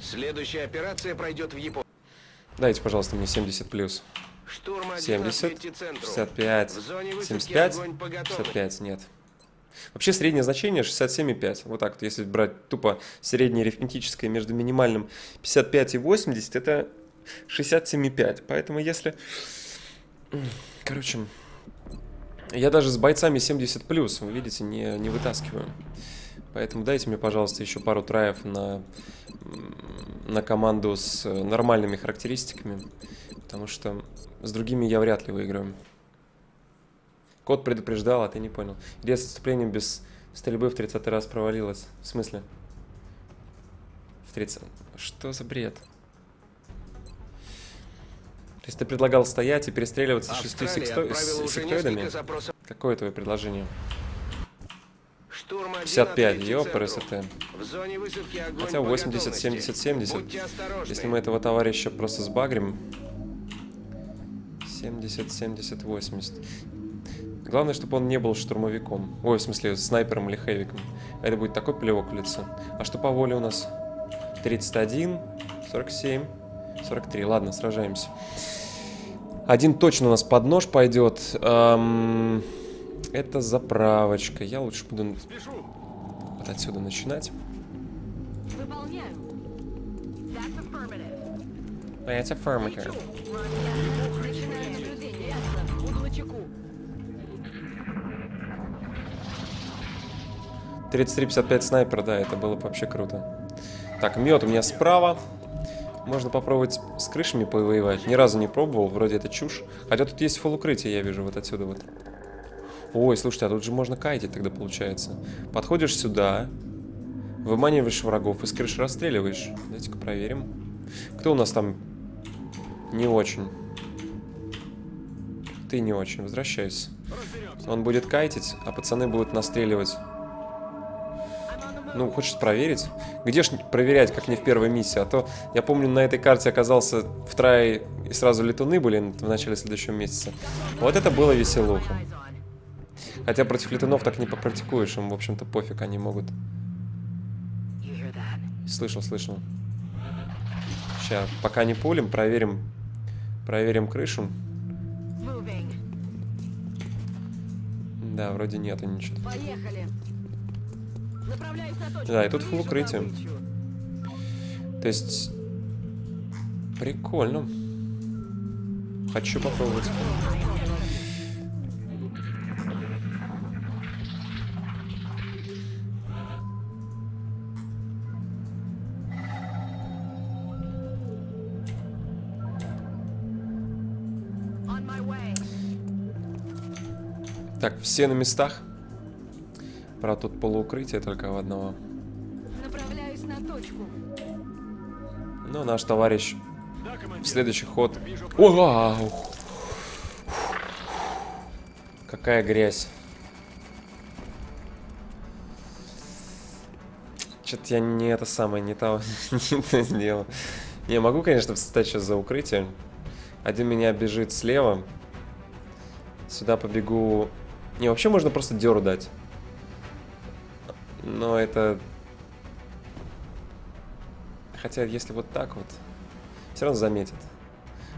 Следующая операция пройдет в Японии. Дайте, пожалуйста, мне 70+. 70, 65, 75, 65, нет. Вообще среднее значение 67,5. Вот так вот, если брать тупо среднее арифметическое между минимальным 55 и 80, это 67,5. Поэтому если... Короче, я даже с бойцами 70+, вы видите, не вытаскиваю. Поэтому дайте мне, пожалуйста, еще пару траев на команду с нормальными характеристиками. Потому что с другими я вряд ли выиграю. Кот предупреждал, а ты не понял. Идея с отступлением без стрельбы в 30 раз провалилась. В смысле? В 30... Что за бред? То есть ты предлагал стоять и перестреливаться с шестью сектоидами? Какое твое предложение? 55, ёпр, СТ. Хотя 80, 70, 70. Если мы этого товарища просто сбагрим. 70, 70, 80. Главное, чтобы он не был штурмовиком. Ой, в смысле, снайпером или хэвиком. Это будет такой плевок в лицо. А что по воле у нас? 31, 47, 43. Ладно, сражаемся. Один точно у нас под нож пойдет. Это заправочка. Я лучше буду вот отсюда начинать. Это фармакер. 33-55 снайпер, да, это было бы вообще круто. Так, мед у меня справа. Можно попробовать с крышами повоевать. Ни разу не пробовал, вроде это чушь. Хотя тут есть фулл-укрытие, я вижу, вот отсюда вот. Ой, слушайте, а тут же можно кайтить тогда получается. Подходишь сюда, выманиваешь врагов и с крыши расстреливаешь. Давайте-ка проверим. Кто у нас там не очень? Ты не очень, возвращайся. Он будет кайтить, а пацаны будут настреливать. Ну, хочешь проверить? Где ж проверять, как не в первой миссии? А то, я помню, на этой карте оказался в трае, и сразу летуны были в начале следующего месяца. Вот это было веселуха. Хотя против летунов так не попрактикуешь, им, в общем-то, пофиг, они могут. Слышал, слышал. Сейчас, пока не пулим, проверим. Проверим крышу. Да, вроде нету ничего. Поехали. Да, и тут фул укрытие. То есть... Прикольно. Хочу попробовать. Так, все на местах. Про тут полуукрытие только в одного. Направляюсь на точку. Ну, наш товарищ. Да, в следующий ход. О, вау! Какая грязь. Что-то я не это самое, не того, не то сделал. Я могу, конечно, встать сейчас за укрытие. Один меня бежит слева. Сюда побегу. Не, вообще можно просто дёру дать. Но это... Хотя, если вот так вот, все равно заметит.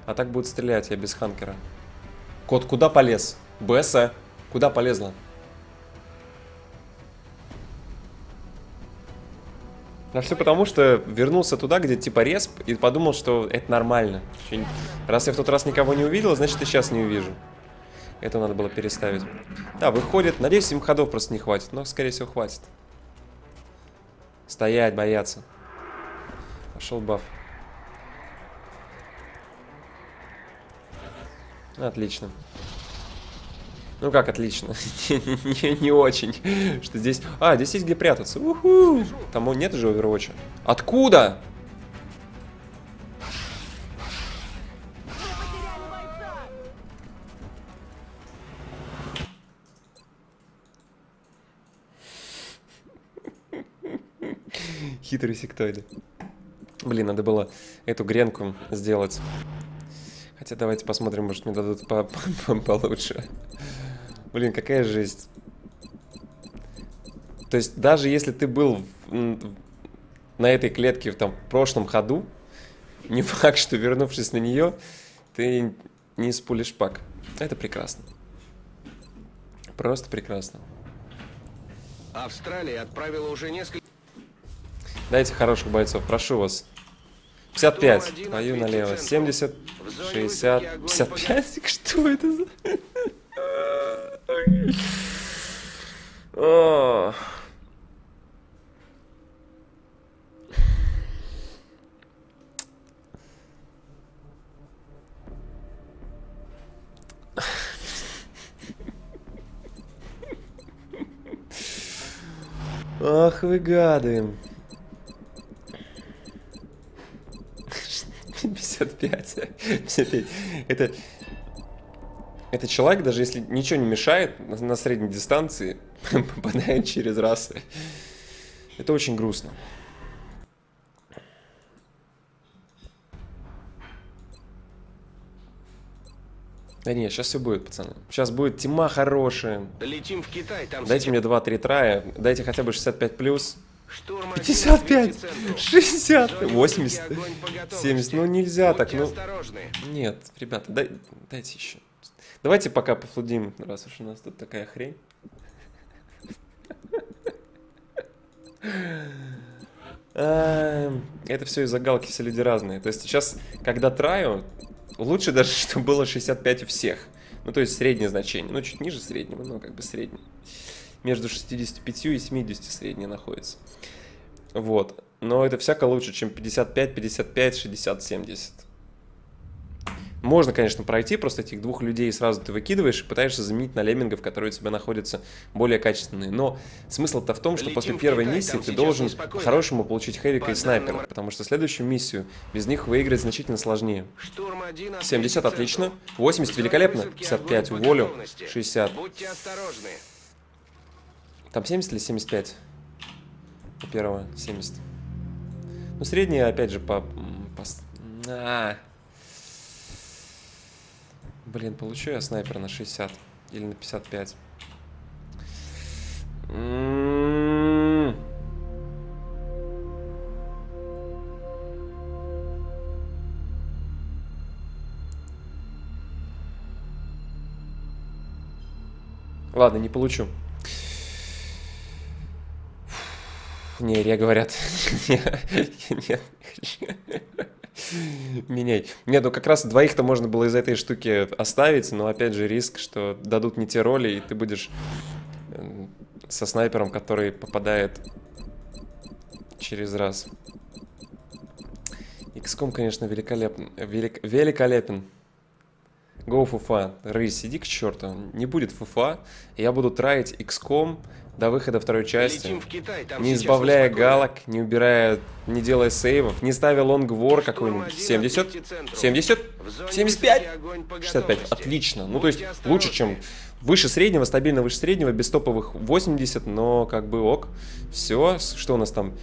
А так будет стрелять, я без ханкера. Кот, куда полез? Бесса, куда полезла? А все потому, что вернулся туда, где типа респ, и подумал, что это нормально. Раз я в тот раз никого не увидел, значит и сейчас не увижу. Это надо было переставить. Да, выходит. Надеюсь, им ходов просто не хватит. Но, скорее всего, хватит. Стоять, бояться. Пошел баф. Отлично. Ну как отлично? Не очень. Что здесь... А, здесь есть где прятаться. Уху! Там нет же overwatch. Откуда? Хитрый сектоид. Блин, надо было эту гренку сделать. Хотя давайте посмотрим, может мне дадут получше. Блин, какая жесть. То есть даже если ты был на этой клетке там, в прошлом ходу, не факт, что вернувшись на нее, ты не испулишь пак. Это прекрасно. Просто прекрасно. Австралия отправила уже несколько... Дайте хороших бойцов, прошу вас. 55, твою налево. 70, 60, 55. Что это за... О. Ах вы гады. 55. Это человек, даже если ничего не мешает, на средней дистанции попадает через расы. Это очень грустно. Да не, сейчас все будет, пацаны. Сейчас будет тима хорошая. Летим в Китай, там дайте мне 2-3 трая, дайте хотя бы 65+. 55, 60, 80, 70, ну нельзя так, ну, нет, ребята, дайте еще, давайте пока пофлудим, раз уж у нас тут такая хрень. Это все из-за галки, все люди разные, то есть сейчас, когда траю, лучше даже, чтобы было 65 у всех, ну то есть среднее значение, ну чуть ниже среднего, но как бы среднее. между 65 и 70 средняя находится. Вот. Но это всяко лучше, чем 55, 55, 60, 70. Можно, конечно, пройти, просто этих двух людей сразу ты выкидываешь и пытаешься заменить на леммингов, которые у тебя находятся более качественные. Но смысл-то в том, что после первой миссии ты должен по-хорошему получить Хэрика и снайпера, потому что следующую миссию без них выиграть значительно сложнее. 70 отлично, 80 великолепно, 55 уволю, 60. Там 70 или 75? У первого 70. Ну, средняя, опять же, по... Блин, получу я снайпер на 60 или на 55. Ладно, не получу. Не, Ре говорят. Нет, не хочу. Меняй. Нет, ну как раз двоих-то можно было из этой штуки оставить, но опять же риск, что дадут не те роли, и ты будешь со снайпером, который попадает через раз. XCOM, конечно, великолепен. Великолепен. Go фуфа. Рысь, иди к черту. Не будет фуфа. Я буду траить XCOM до выхода второй части, Китай, не избавляя галок, не убирая, не делая сейвов, не ставя лонгвор какой-нибудь. 70, 70, 75, 65. Отлично. Ну, то есть лучше, чем выше среднего, стабильно выше среднего, без топовых 80, но как бы ок. Все. Что у нас там?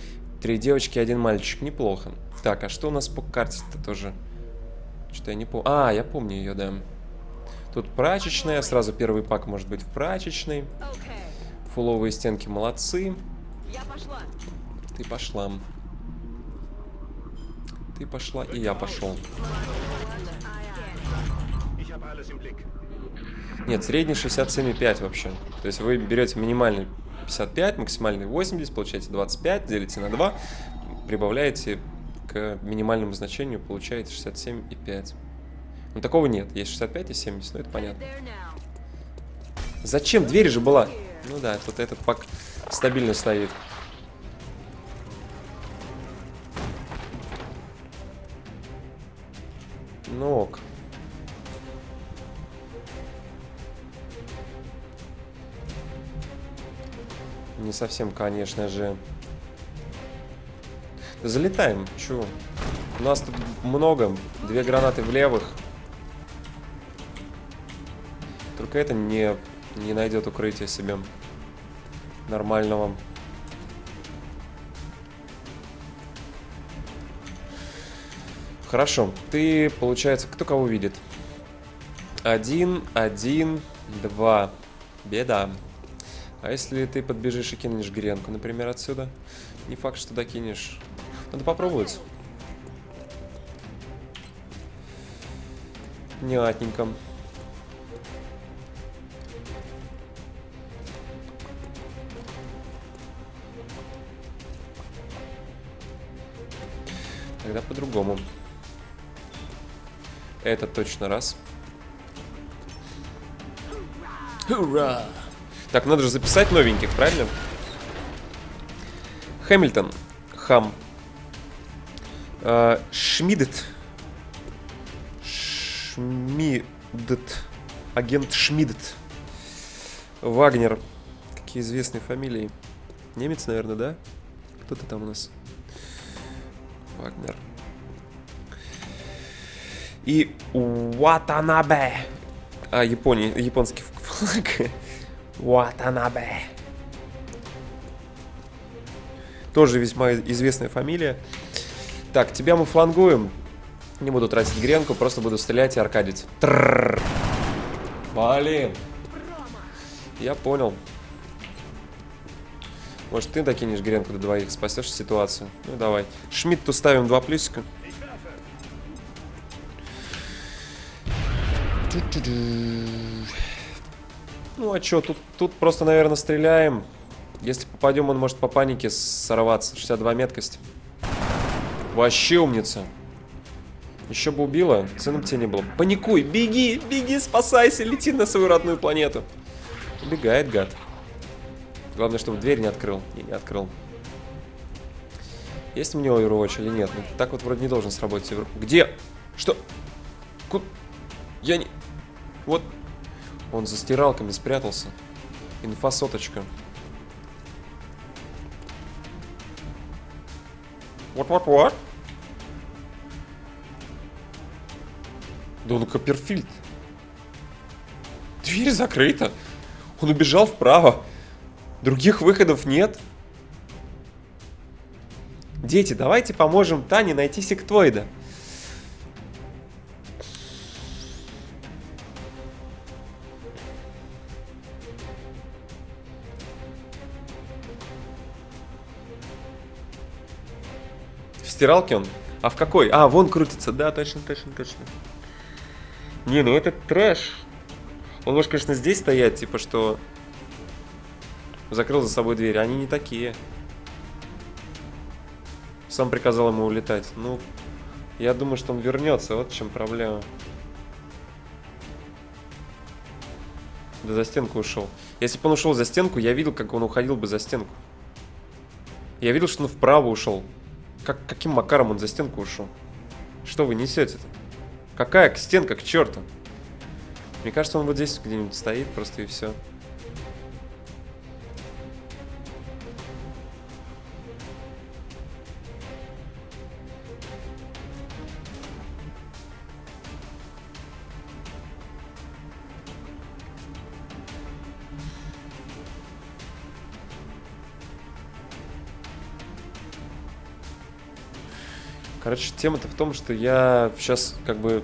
3 девочки, 1 мальчик. Неплохо. Так, а что у нас по карте-то тоже? Что-то я не помню. А, я помню ее, да. Тут прачечная. Сразу первый пак может быть в прачечной. Фуловые стенки молодцы. Я пошла. Ты пошла. Ты пошла, и я пошел. Нет, средний 67,5 вообще. То есть вы берете минимальный 55, максимальный 80, получаете 25, делите на 2, прибавляете к минимальному значению, получаете 67,5. Ну такого нет, есть 65 и 70, ну это понятно. Зачем? Дверь же была. Ну да, тут этот пак стабильно стоит. Ну ок. Не совсем, конечно же. Залетаем, чего? У нас тут много. 2 гранаты в левых. Только это не найдет укрытие себе нормального. Хорошо, ты, получается, кто кого видит? 1, 1, 2. Беда. А если ты подбежишь и кинешь гренку, например, отсюда? Не факт, что докинешь. Надо попробовать. Нятненько. Тогда по-другому. Это точно раз. Ура! Так, надо же записать новеньких, правильно? Хэмильтон. Хам. Шмидт. Шмидт. Агент Шмидт. Вагнер. Какие известные фамилии. Немец, наверное, да? Кто-то там у нас. Вагнер. И Ватанабе. А, Япония, японский флаг. Ватанабе. Тоже весьма известная фамилия. Так, тебя мы флангуем. Не буду тратить гренку, просто буду стрелять и аркадить. Трррр. Блин. Я понял. Может, ты докинешь гренку до двоих, спасешь ситуацию. Ну, давай. Шмидту ставим 2 плюсика. Ну, а чё, тут просто, наверное, стреляем. Если попадем, он может по панике сорваться. 62 меткость. Вообще умница. Еще бы убила, цены бы тебе не было. Паникуй, беги, беги, спасайся, лети на свою родную планету. Убегает гад. Главное, чтобы дверь не открыл. И не открыл. Есть у меня overwatch или нет? Ну, так вот вроде не должен сработать. Где? Что? Куда? Я не... Вот. Он за стиралками спрятался. Инфа соточка. Вот-вот-вот. Да он Копперфильд. Дверь закрыта. Он убежал вправо. Других выходов нет. Дети, давайте поможем Тане найти сектоида. В стиралке он? А в какой? А, вон крутится. Да, точно, точно, точно. Не, ну это трэш. Он может, конечно, здесь стоять, типа, что... Закрыл за собой дверь. Они не такие. Сам приказал ему улетать. Ну, я думаю, что он вернется. Вот в чем проблема. Да за стенку ушел. Если бы он ушел за стенку, я видел, как он уходил бы за стенку. Я видел, что он вправо ушел. Каким макаром он за стенку ушел? Что вы несете-то? Какая стенка, к черту? Мне кажется, он вот здесь где-нибудь стоит просто и все. Короче, тема-то в том, что я сейчас как бы...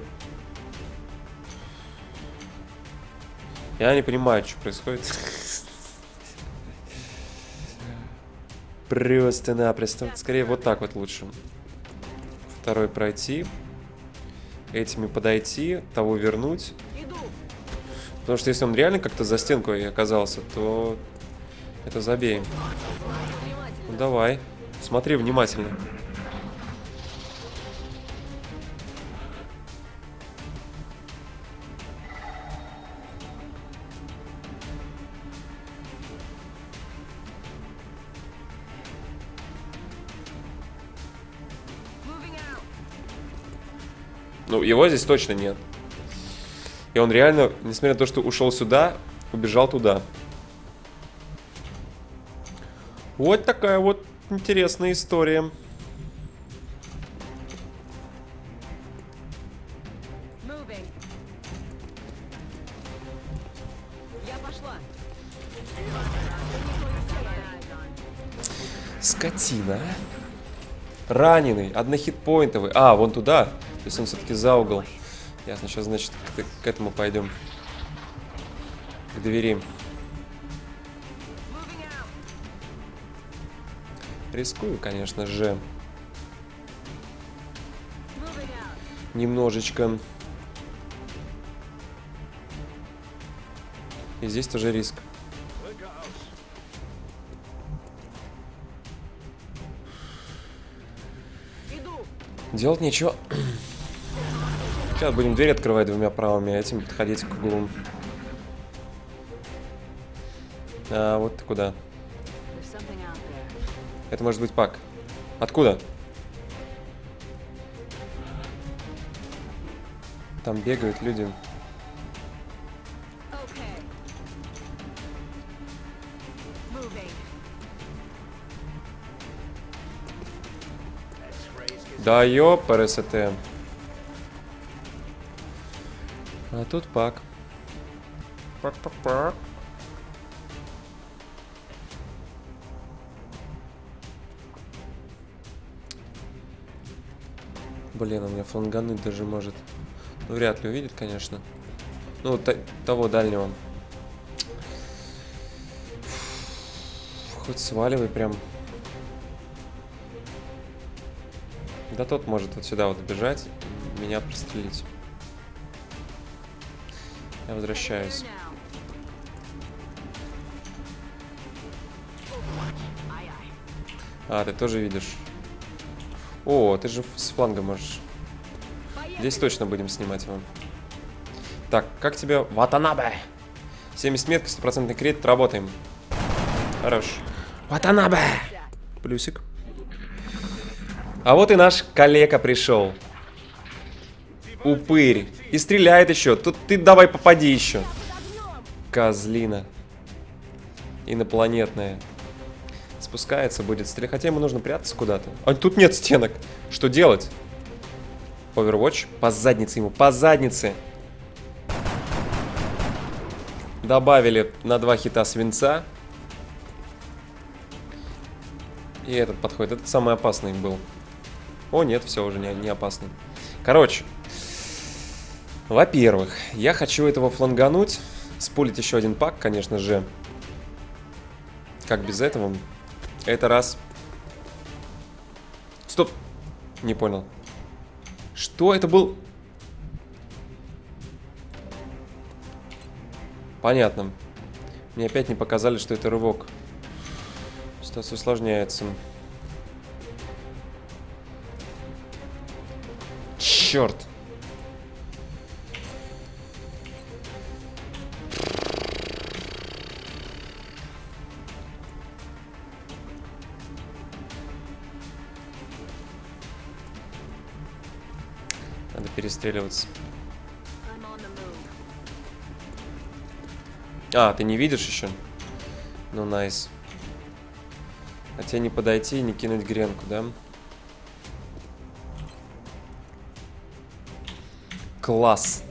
Я не понимаю, что происходит. Просто-напросто. Скорее вот так вот лучше. Второй пройти. Этими подойти. Того вернуть. Потому что если он реально как-то за стенкой оказался, то это забей. Ну давай. Смотри внимательно. Ну, его здесь точно нет. И он реально, несмотря на то, что ушел сюда, убежал туда. Вот такая вот интересная история. Скотина. Раненый, однохитпоинтовый. А, вон туда. То есть он все-таки за угол. Ясно, сейчас, значит, к этому пойдем. К двери. Рискую, конечно же. Немножечко. И здесь тоже риск. Делать нечего. Сейчас будем дверь открывать двумя правыми, а этим подходить к углу. А, вот ты куда? Это может быть пак. Откуда? Там бегают люди. Да ёпрст. А тут пак. Пак-пак-пак. Блин, он меня флангануть даже может. Ну, вряд ли увидит, конечно. Ну, того дальнего. Хоть сваливай прям. Да тот может вот сюда вот бежать, меня прострелить. Я возвращаюсь. А, ты тоже видишь. О, ты же с фланга можешь. Здесь точно будем снимать его. Так, как тебе? Ватанабе! 70 метков, 100% крит, работаем. Хорош. Ватанабе! Плюсик. А вот и наш коллега пришел. Упырь. И стреляет еще. Тут ты давай попади еще. Козлина. Инопланетная. Спускается, будет стрелять. Хотя ему нужно прятаться куда-то. А тут нет стенок. Что делать? Overwatch. По заднице ему. По заднице. Добавили на 2 хита свинца. И этот подходит. Этот самый опасный был. О, нет, все, уже не опасный. Короче. Во-первых, я хочу этого флангануть. Спулить еще один пак, конечно же. Как без этого? Это раз. Стоп. Не понял. Что это был? Понятно. Мне опять не показали, что это рывок. Ситуация усложняется. Черт. Надо перестреливаться. А, ты не видишь еще? Ну, найс. А тебе не подойти и не кинуть гренку, да? Класс.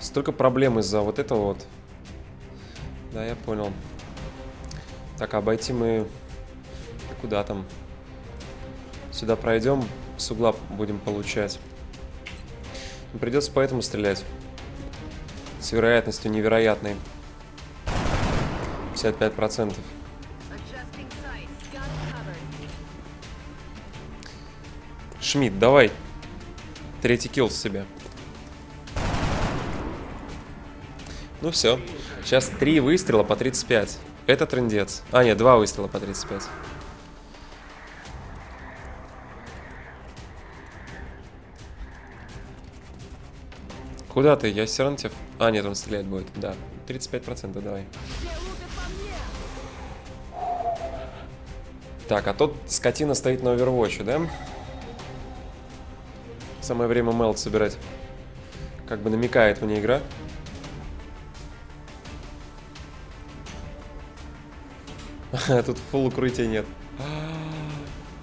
Столько проблем из-за вот этого вот. Да, я понял. Так, обойти мы... Куда там? Сюда пройдем, с угла будем получать. Придется поэтому стрелять. С вероятностью невероятной. 55%. Шмидт, давай. 3-й килл с себя. Ну все. Сейчас 3 выстрела по 35. Это трындец. А, нет, 2 выстрела по 35. Куда ты? Я все равно тебя... А, нет, он стрелять будет. Да. 35% давай. Так, а тот скотина стоит на овервотче, да? Самое время мелд собирать. Как бы намекает мне игра. Тут фулл укрытия нет.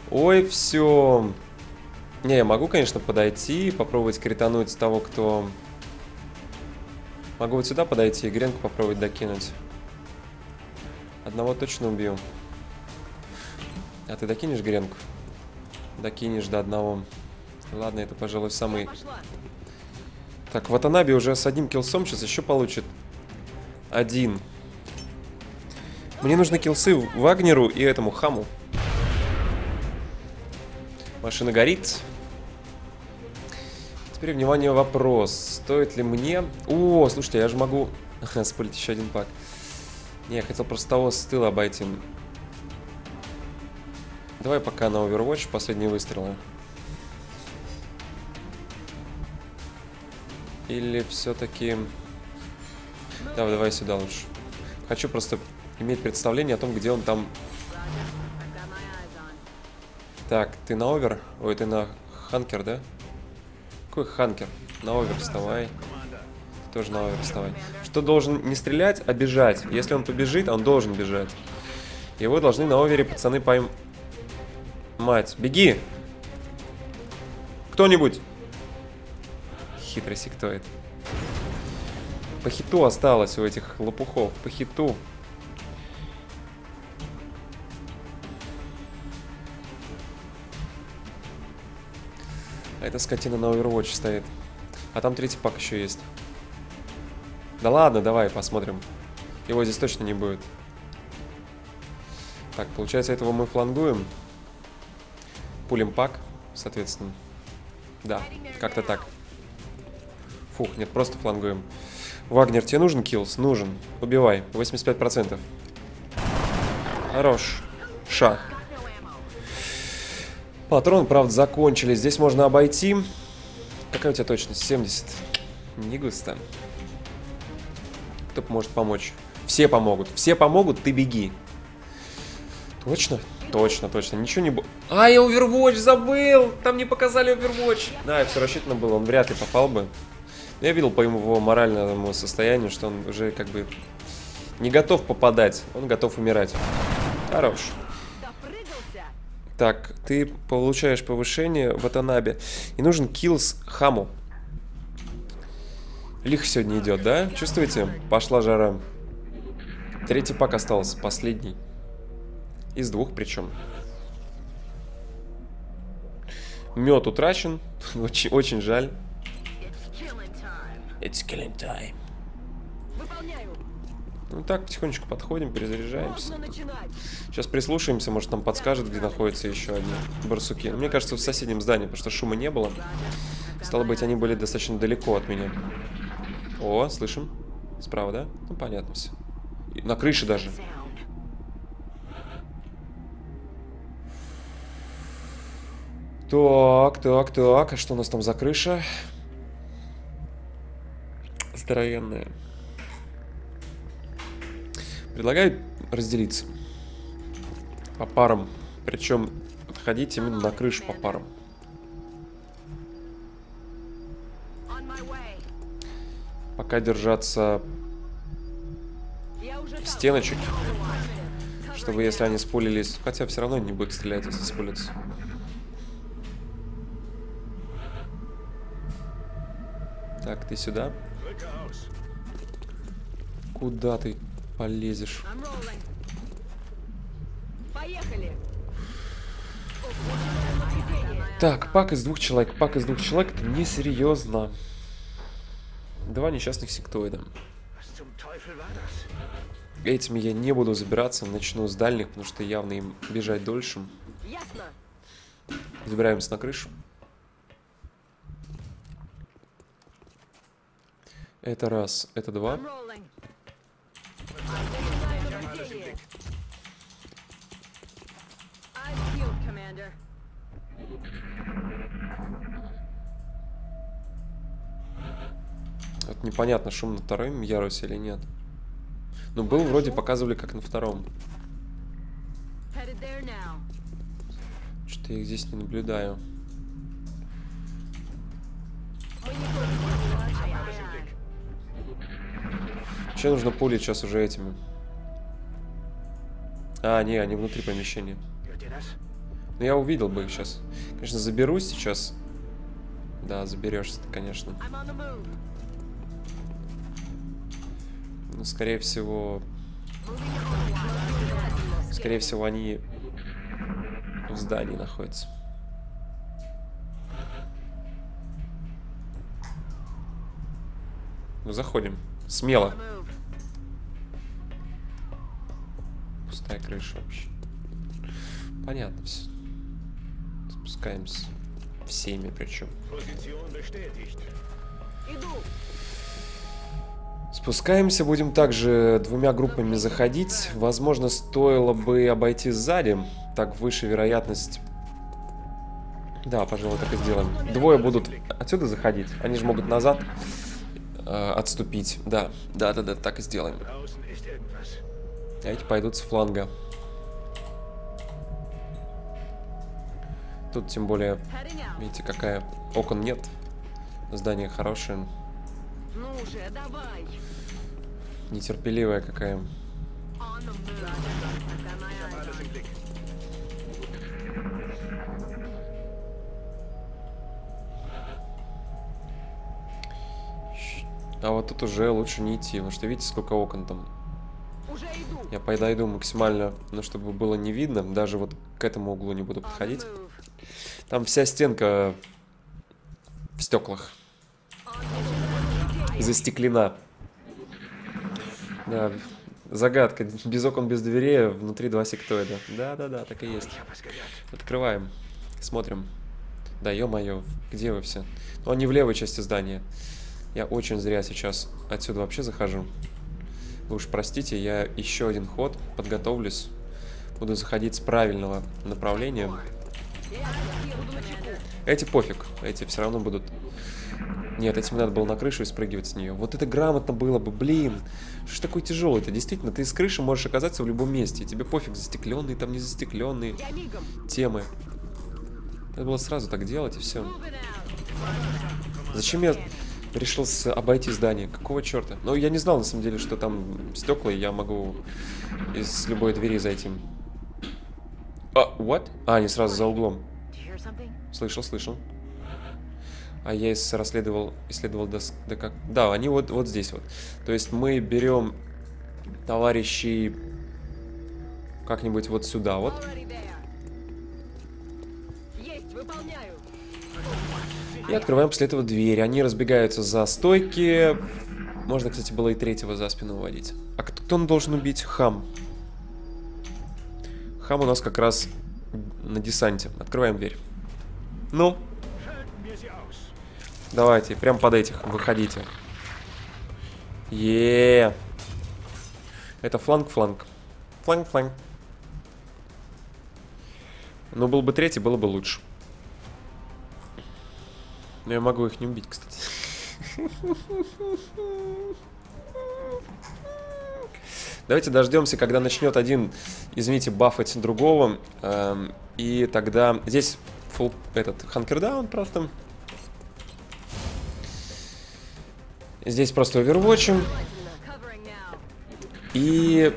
Ой, все. Не, я могу, конечно, подойти и попробовать критануть того, кто... Могу вот сюда подойти и гренку попробовать докинуть. Одного точно убью. А ты докинешь гренку? Докинешь до одного. Ладно, это, пожалуй, самый... Так, Ватанаби уже с 1 киллсом сейчас еще получит. 1. Мне нужны киллсы Вагнеру и этому хаму. Машина горит. Теперь, внимание, вопрос. Стоит ли мне... О, слушайте, я же могу... спылить еще 1 пак. Не, я хотел просто того с тыла обойти. Давай пока на Overwatch последние выстрелы. Или все-таки... Да, давай сюда лучше. Хочу просто иметь представление о том, где он там... Так, ты на овер? Ой, ты на ханкер, да? Какой ханкер? На овер вставай. Ты тоже на овер вставай. Что должен не стрелять, а бежать. Если он побежит, он должен бежать. Его должны на овере пацаны поймать. Беги! Кто-нибудь! Хитрый сектоид. По хиту осталось у этих лопухов. По хиту. Эта скотина на Overwatch стоит. А там 3-й пак еще есть. Да ладно, давай посмотрим. Его здесь точно не будет. Так, получается, этого мы флангуем. Пулим пак, соответственно. Да, как-то так. Фух, нет, просто флангуем. Вагнер, тебе нужен киллс? Нужен. Убивай. 85%. Хорош. Ша. Патроны, правда, закончились. Здесь можно обойти. Какая у тебя точность? 70. Не густо. Кто может помочь? Все помогут. Все помогут, ты беги. Точно? Точно, точно. Ничего не будет. А, я Overwatch забыл. Там не показали Overwatch. Да, все рассчитано было. Он вряд ли попал бы. Я видел по его моральному состоянию, что он уже как бы не готов попадать. Он готов умирать. Хорош. Так, ты получаешь повышение в Ватанабе. И нужен килл с Хаму. Лих сегодня идет, да? Чувствуете? Пошла жара. Третий пак остался, последний. Из двух причем. Мед утрачен. Очень, очень жаль. It's killing time. Ну так, потихонечку подходим, перезаряжаемся. Сейчас прислушаемся, может нам подскажет, где находятся еще одни барсуки. Мне кажется, в соседнем здании, потому что шума не было. Стало быть, они были достаточно далеко от меня. О, слышим. Справа, да? Ну, понятно все. И на крыше даже. Так, так, так. А что у нас там за крыша? Здоровенная. Предлагаю разделиться по парам. Причем отходить именно на крышу по парам. Пока держаться стеночек, чтобы если они спулились, хотя все равно не будет стрелять, если спулятся. Так, ты сюда? Куда ты полезешь? Так, пак из двух человек. Пак из двух человек, это несерьезно. Два несчастных сектоида. Этими я не буду забираться, начну с дальних, потому что явно им бежать дольше. Забираемся на крышу. Это раз, это два. Вот непонятно, шум на втором ярусе или нет. Но был, вроде показывали, как на втором. Что-то я их здесь не наблюдаю. Че нужно пулить сейчас уже этими? А, не, они внутри помещения. Но я увидел бы их сейчас. Конечно, заберу сейчас. Да, заберешься ты, конечно. Но, скорее всего, они в здании находятся. Ну, заходим. Смело. Пустая крыша вообще. Понятно все. Спускаемся. Всеми причем. Спускаемся, будем также двумя группами заходить. Возможно, стоило бы обойти сзади. Так выше вероятность. Да, пожалуй, так и сделаем. Двое будут отсюда заходить. Они же могут назад отступить. Да, да, да, да, так и сделаем. А эти пойдут с фланга. Тут тем более, видите, какая окон нет. Здание хорошее. Ну же, давай. Нетерпеливая какая. А вот тут уже лучше не идти, потому что видите, сколько окон там. Я подойду максимально, но чтобы было не видно. Даже вот к этому углу не буду подходить. Там вся стенка в стеклах. Застеклена. Да, загадка. Без окон, без дверей, внутри два сектоида. Да-да-да, так и есть. Открываем, смотрим. Да, ё-моё, где вы все? Ну, они в левой части здания. Я очень зря сейчас отсюда вообще захожу. Вы уж простите, я еще один ход подготовлюсь. Буду заходить с правильного направления. Эти пофиг, эти все равно будут... Нет, этим надо было на крышу и спрыгивать с нее. Вот это грамотно было бы, блин. Что ж такое тяжелое-то? Действительно, ты с крыши можешь оказаться в любом месте. И тебе пофиг, застекленные там, не застекленные темы. Надо было сразу так делать и все. Зачем я решил обойти здание? Какого черта? Ну, я не знал, на самом деле, что там стекла, и я могу из любой двери зайти. А, what? А, они сразу за углом. Слышал, слышал. А я исследовал до как... Да, они вот здесь вот. То есть мы берем товарищей как-нибудь вот сюда вот. И открываем после этого дверь. Они разбегаются за стойки. Можно, кстати, было и третьего за спину выводить. А кто он должен убить? Хам. Хам у нас как раз на десанте. Открываем дверь. Ну... Давайте, прям под этих, выходите. Еее. Это фланг-фланг. Фланг-фланг. Но был бы третий, было бы лучше. Но я могу их не убить, кстати. Давайте дождемся, когда начнет один, извините, бафать другого. И тогда... Здесь фул, этот ханкердаун просто... Здесь просто овервотчим. И...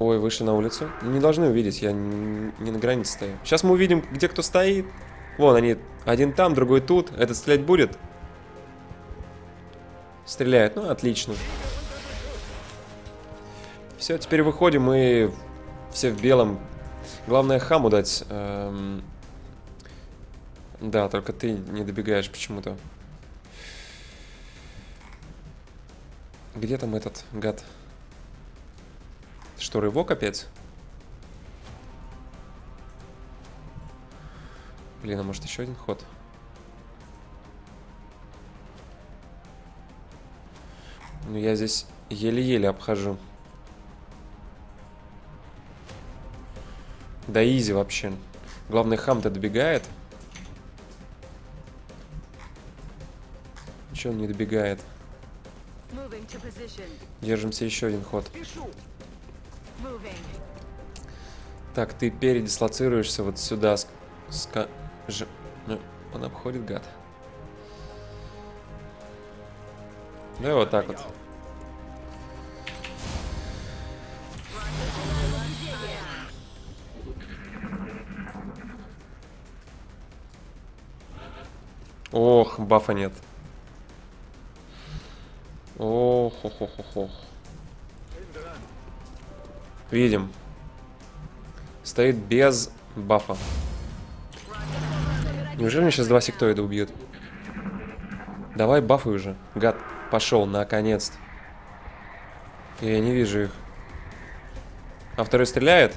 Ой, вышли на улицу. Не должны увидеть, я не на границе стою. Сейчас мы увидим, где кто стоит. Вон они, один там, другой тут. Этот стрелять будет? Стреляет, ну отлично. Все, теперь выходим и все в белом. Главное хаму дать. Да, только ты не добегаешь почему-то. Где там этот гад? Что, рывок опять? Блин, а может еще один ход? Ну, я здесь еле-еле обхожу. Да изи вообще. Главное, хам-то добегает. Че он не добегает? Держимся еще один ход. Так, ты передислоцируешься вот сюда. Он обходит, гад. Да, вот так вот. Ох, бафа нет. Ох, ох, ох, ох, ох. Видим. Стоит без бафа. Неужели мне сейчас два сектоида убьют? Давай бафы уже. Гад, пошел, наконец-то. Я не вижу их. А второй стреляет?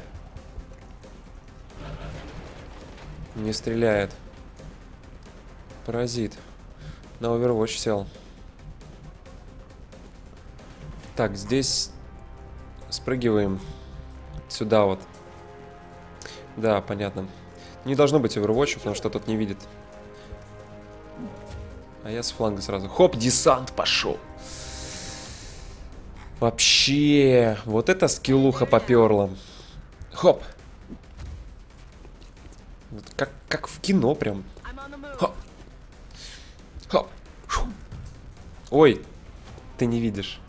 Не стреляет. Паразит. На overwatch сел. Так, здесь спрыгиваем сюда вот. Да, понятно. Не должно быть overwatch, потому что тот не видит. А я с фланга сразу. Хоп, десант пошел. Вообще, вот это скиллуха поперла. Хоп. Вот как в кино прям. Хоп. Хоп. Ой, ты не видишь.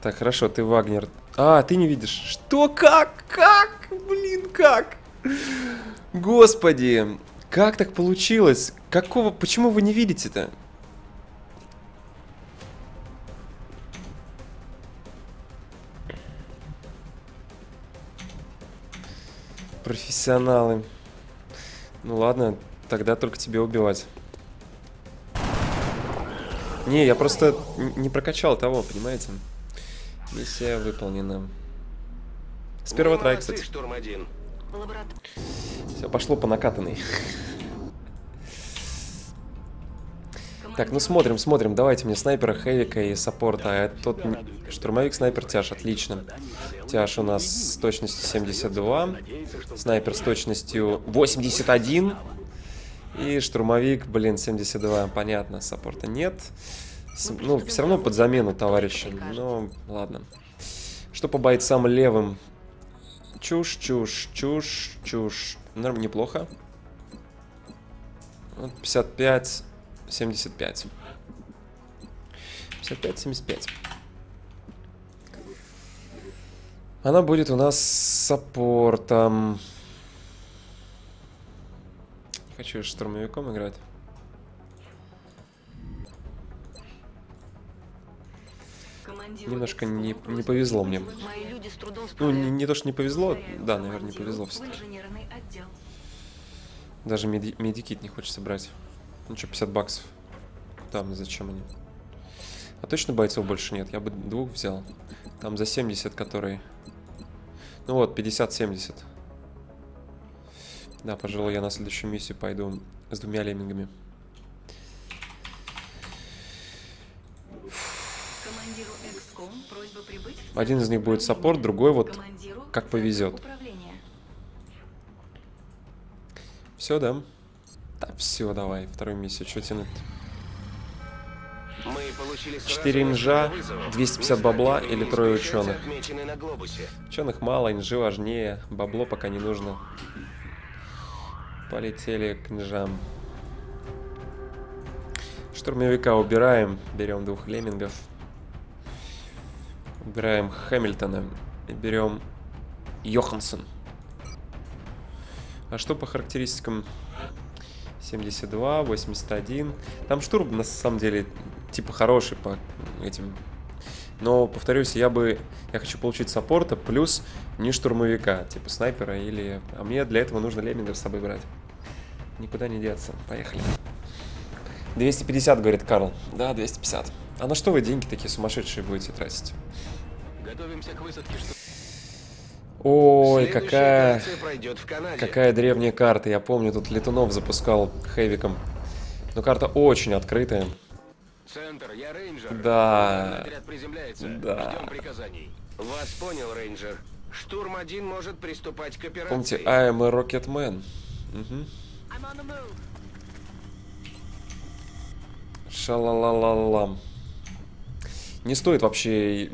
Так, хорошо, ты Вагнер. А, ты не видишь. Что? Как? Как? Блин, как? Господи, как так получилось? Какого? Почему вы не видите-то? Профессионалы. Ну ладно, тогда только тебе убивать. Не, я просто не прокачал того, понимаете? Миссия выполнена. С первого трая, кстати. Все, пошло по накатанной. Так, ну смотрим, смотрим. Давайте мне снайпера, хэвика и саппорта. А тот штурмовик, снайпер, тяж. Отлично. Тяж у нас с точностью 72. Снайпер с точностью 81. И штурмовик, блин, 72. Понятно, саппорта нет. Ну, все равно под замену, товарищи. Ну, ладно. Что по бойцам левым? Чушь, чушь, чушь, чушь. Норм, неплохо. 55, 75. 55, 75. Она будет у нас с саппортом. Хочу штурмовиком играть. Немножко не повезло мне. Ну, не то, что не повезло. Да, наверное, не повезло все-таки. Даже медикит не хочется брать. Ну что, 50 баксов. Там зачем они? А точно бойцов больше нет? Я бы двух взял. Там за 70, которые... Ну вот, 50-70. Да, пожалуй, я на следующую миссию пойду с двумя леммингами. Один из них будет саппорт, другой вот как повезет. Все, да? Да, все, давай, вторую миссию, что тянуть? 4 инжа, 250 бабла или трое ученых. Ученых мало, инжи важнее, бабло пока не нужно. Полетели к инжам. Штурмовика убираем, берем двух леммингов. Убираем Хэмильтона и берем Йоханссон. А что по характеристикам? 72, 81. Там штурм на самом деле типа хороший по этим. Но, повторюсь, я хочу получить саппорта плюс не штурмовика, типа снайпера или... А мне для этого нужно леммингов с собой брать. Никуда не деться. Поехали. 250, говорит Карл. Да, 250. А на что вы деньги такие сумасшедшие будете тратить? Готовимся к высадке. Ой, какая древняя карта. Я помню, тут Летунов запускал хэвиком. Но карта очень открытая. Центр, я рейнджер. Да. Отряд приземляется. Да. Ждем приказаний. Вас понял, рейнджер. Штурм 1 может приступать к операции. Помните, I am a rocket man. Угу. Шалалалалам. Не стоит вообще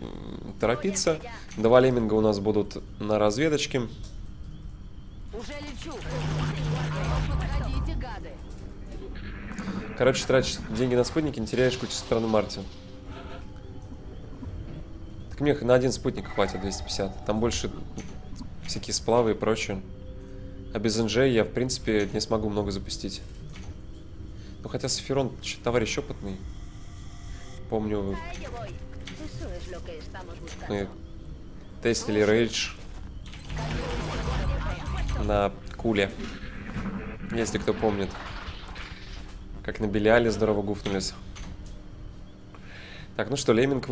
торопиться. Два лемминга у нас будут на разведочке. Короче, тратишь деньги на спутники, не теряешь кучу стран Марти. Так мне на один спутник хватит 250. Там больше всякие сплавы и прочее. А без НЖ я, в принципе, не смогу много запустить. Ну, хотя Сафирон товарищ опытный. Помню, мы тестили рейдж на куле, если кто помнит, как на Белиале здорово гуфнулись. Так, ну что, лемминг,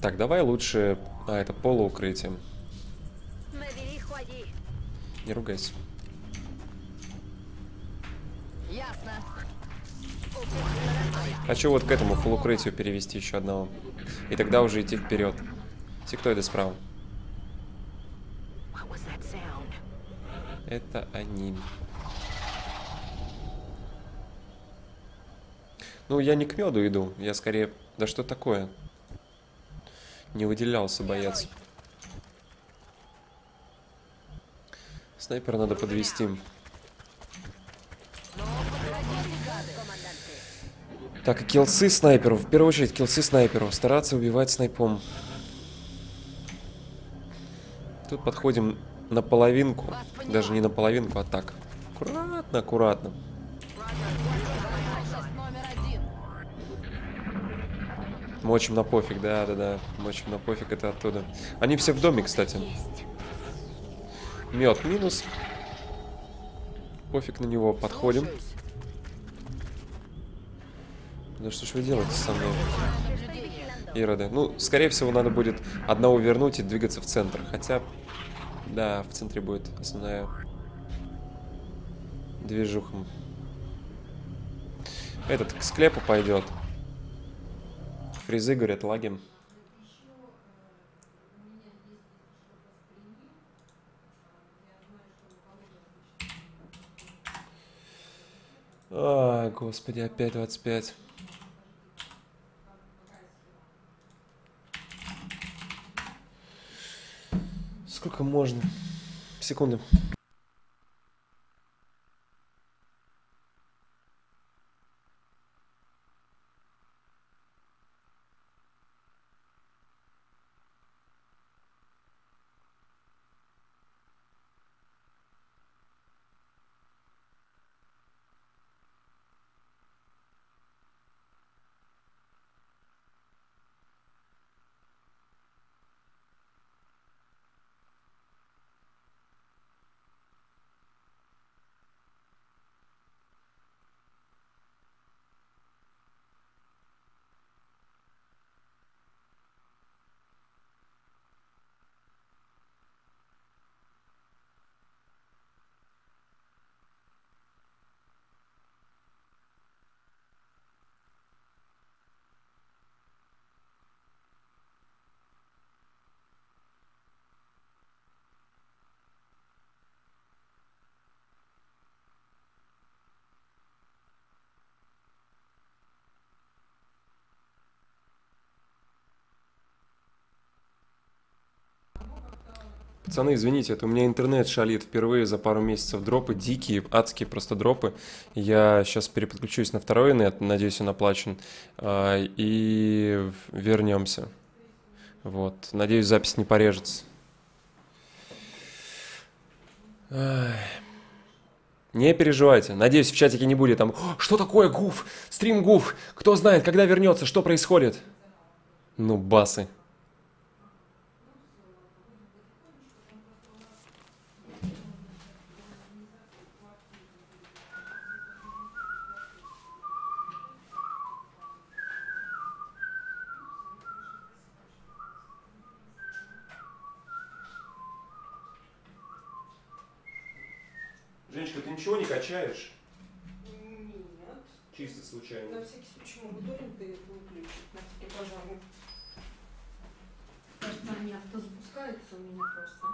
Так, давай лучше... А, это полуукрытие. Не ругайся. Хочу вот к этому фулл-укрытию перевести еще одного. И тогда уже идти вперед. Сектоиды справа. Это они. Ну, я не к меду иду. Я скорее... Да что такое? Не выделялся боец. Снайпера надо подвести. Так, и килсы снайперу. В первую очередь килсы снайперу. Стараться убивать снайпом. Тут подходим на половинку. Даже не на половинку, а так. Аккуратно, аккуратно. Мочим на пофиг, да. Мочим на пофиг, это оттуда. Они все в доме, кстати. Мед минус. Пофиг на него, подходим. Ну что ж вы делаете со мной, ироды? Ну, скорее всего, надо будет одного вернуть и двигаться в центр. Хотя, да, в центре будет основная движухам. Этот к склепу пойдет. Фризы, говорят, лаги. Ай, господи, опять 25. Сколько можно? Секунды. Пацаны, извините, это у меня интернет шалит впервые за пару месяцев. Дропы дикие, адские просто дропы. Я сейчас переподключусь на второй нет, надеюсь, он оплачен. И вернемся. Вот, надеюсь, запись не порежется. Не переживайте. Надеюсь, в чатике не будет там: что такое гуф? Стрим гуф. Кто знает, когда вернется, что происходит? Ну, басы. Ничего не качаешь? Нет. Чисто случайно. На всякий случай мониторинг ты выключить. На всякий пожарный. Кажется, они авто запускаются у меня просто.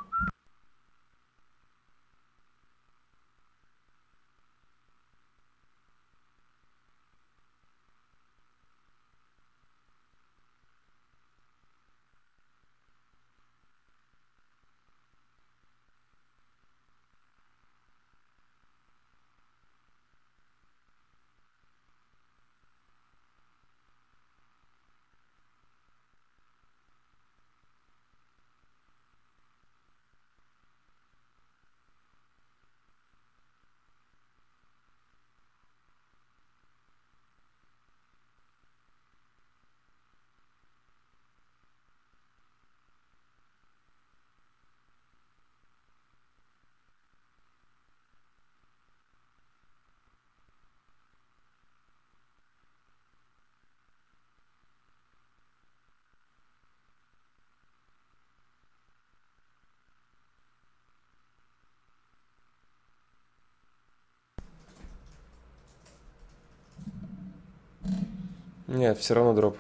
Нет, все равно дроп.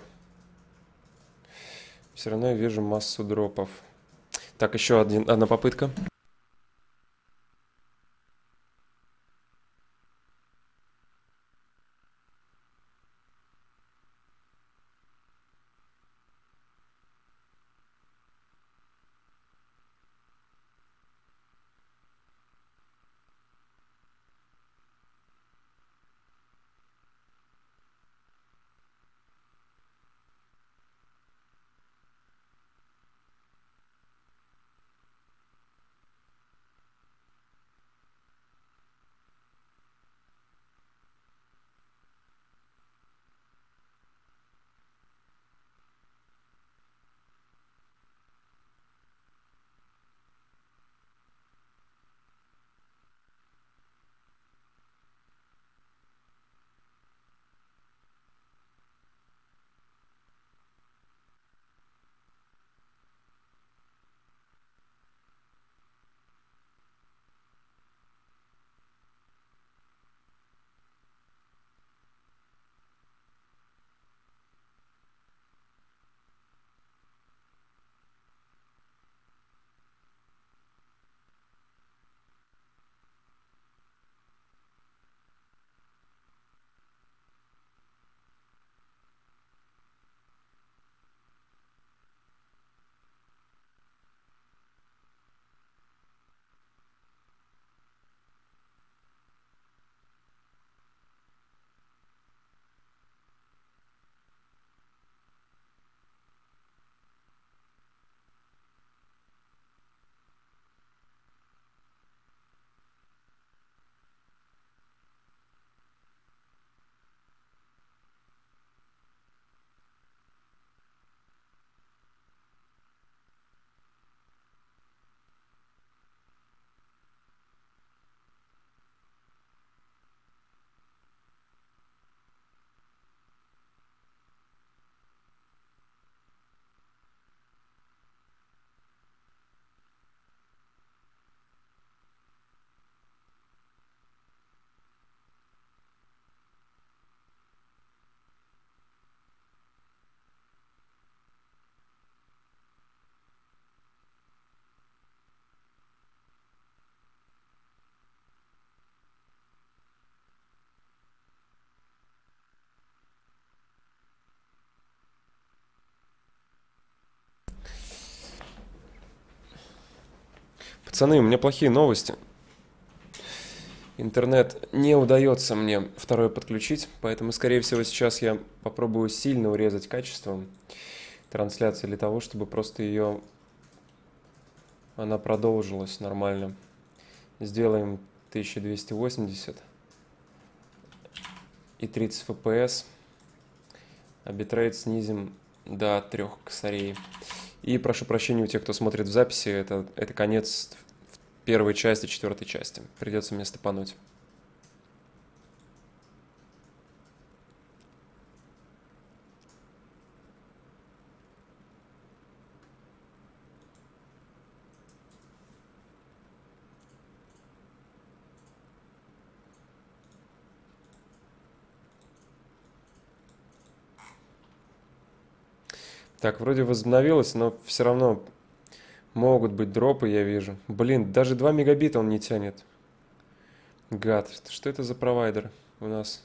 Все равно я вижу массу дропов. Так, еще одна попытка. Пацаны, у меня плохие новости. Интернет не удается мне второй подключить, поэтому, скорее всего, сейчас я попробую сильно урезать качество трансляции для того, чтобы просто ее... Она продолжилась нормально. Сделаем 1280 и 30 FPS. А битрейт снизим до 3 косарей. И прошу прощения у тех, кто смотрит в записи, это конец первой части, 4-й части. Придется мне стопануть. Так, вроде возобновилось, но все равно могут быть дропы, я вижу. Блин, даже 2 мегабита он не тянет. Гад, что это за провайдер у нас?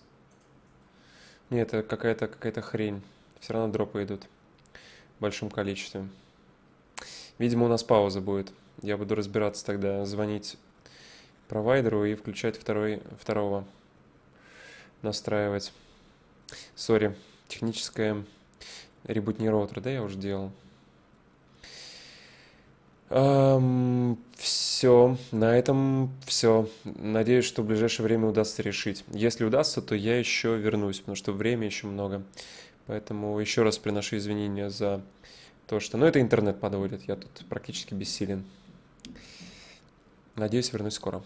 Нет, это какая-то хрень. Все равно дропы идут в большом количестве. Видимо, у нас пауза будет. Я буду разбираться тогда, звонить провайдеру и включать второго. Настраивать. Сори, техническая... Ребутни роутер, да, я уже делал. Все, на этом все. Надеюсь, что в ближайшее время удастся решить. Если удастся, то я еще вернусь, потому что времени еще много. Поэтому еще раз приношу извинения за то, что... Ну, это интернет подводит, я тут практически бессилен. Надеюсь, вернусь скоро.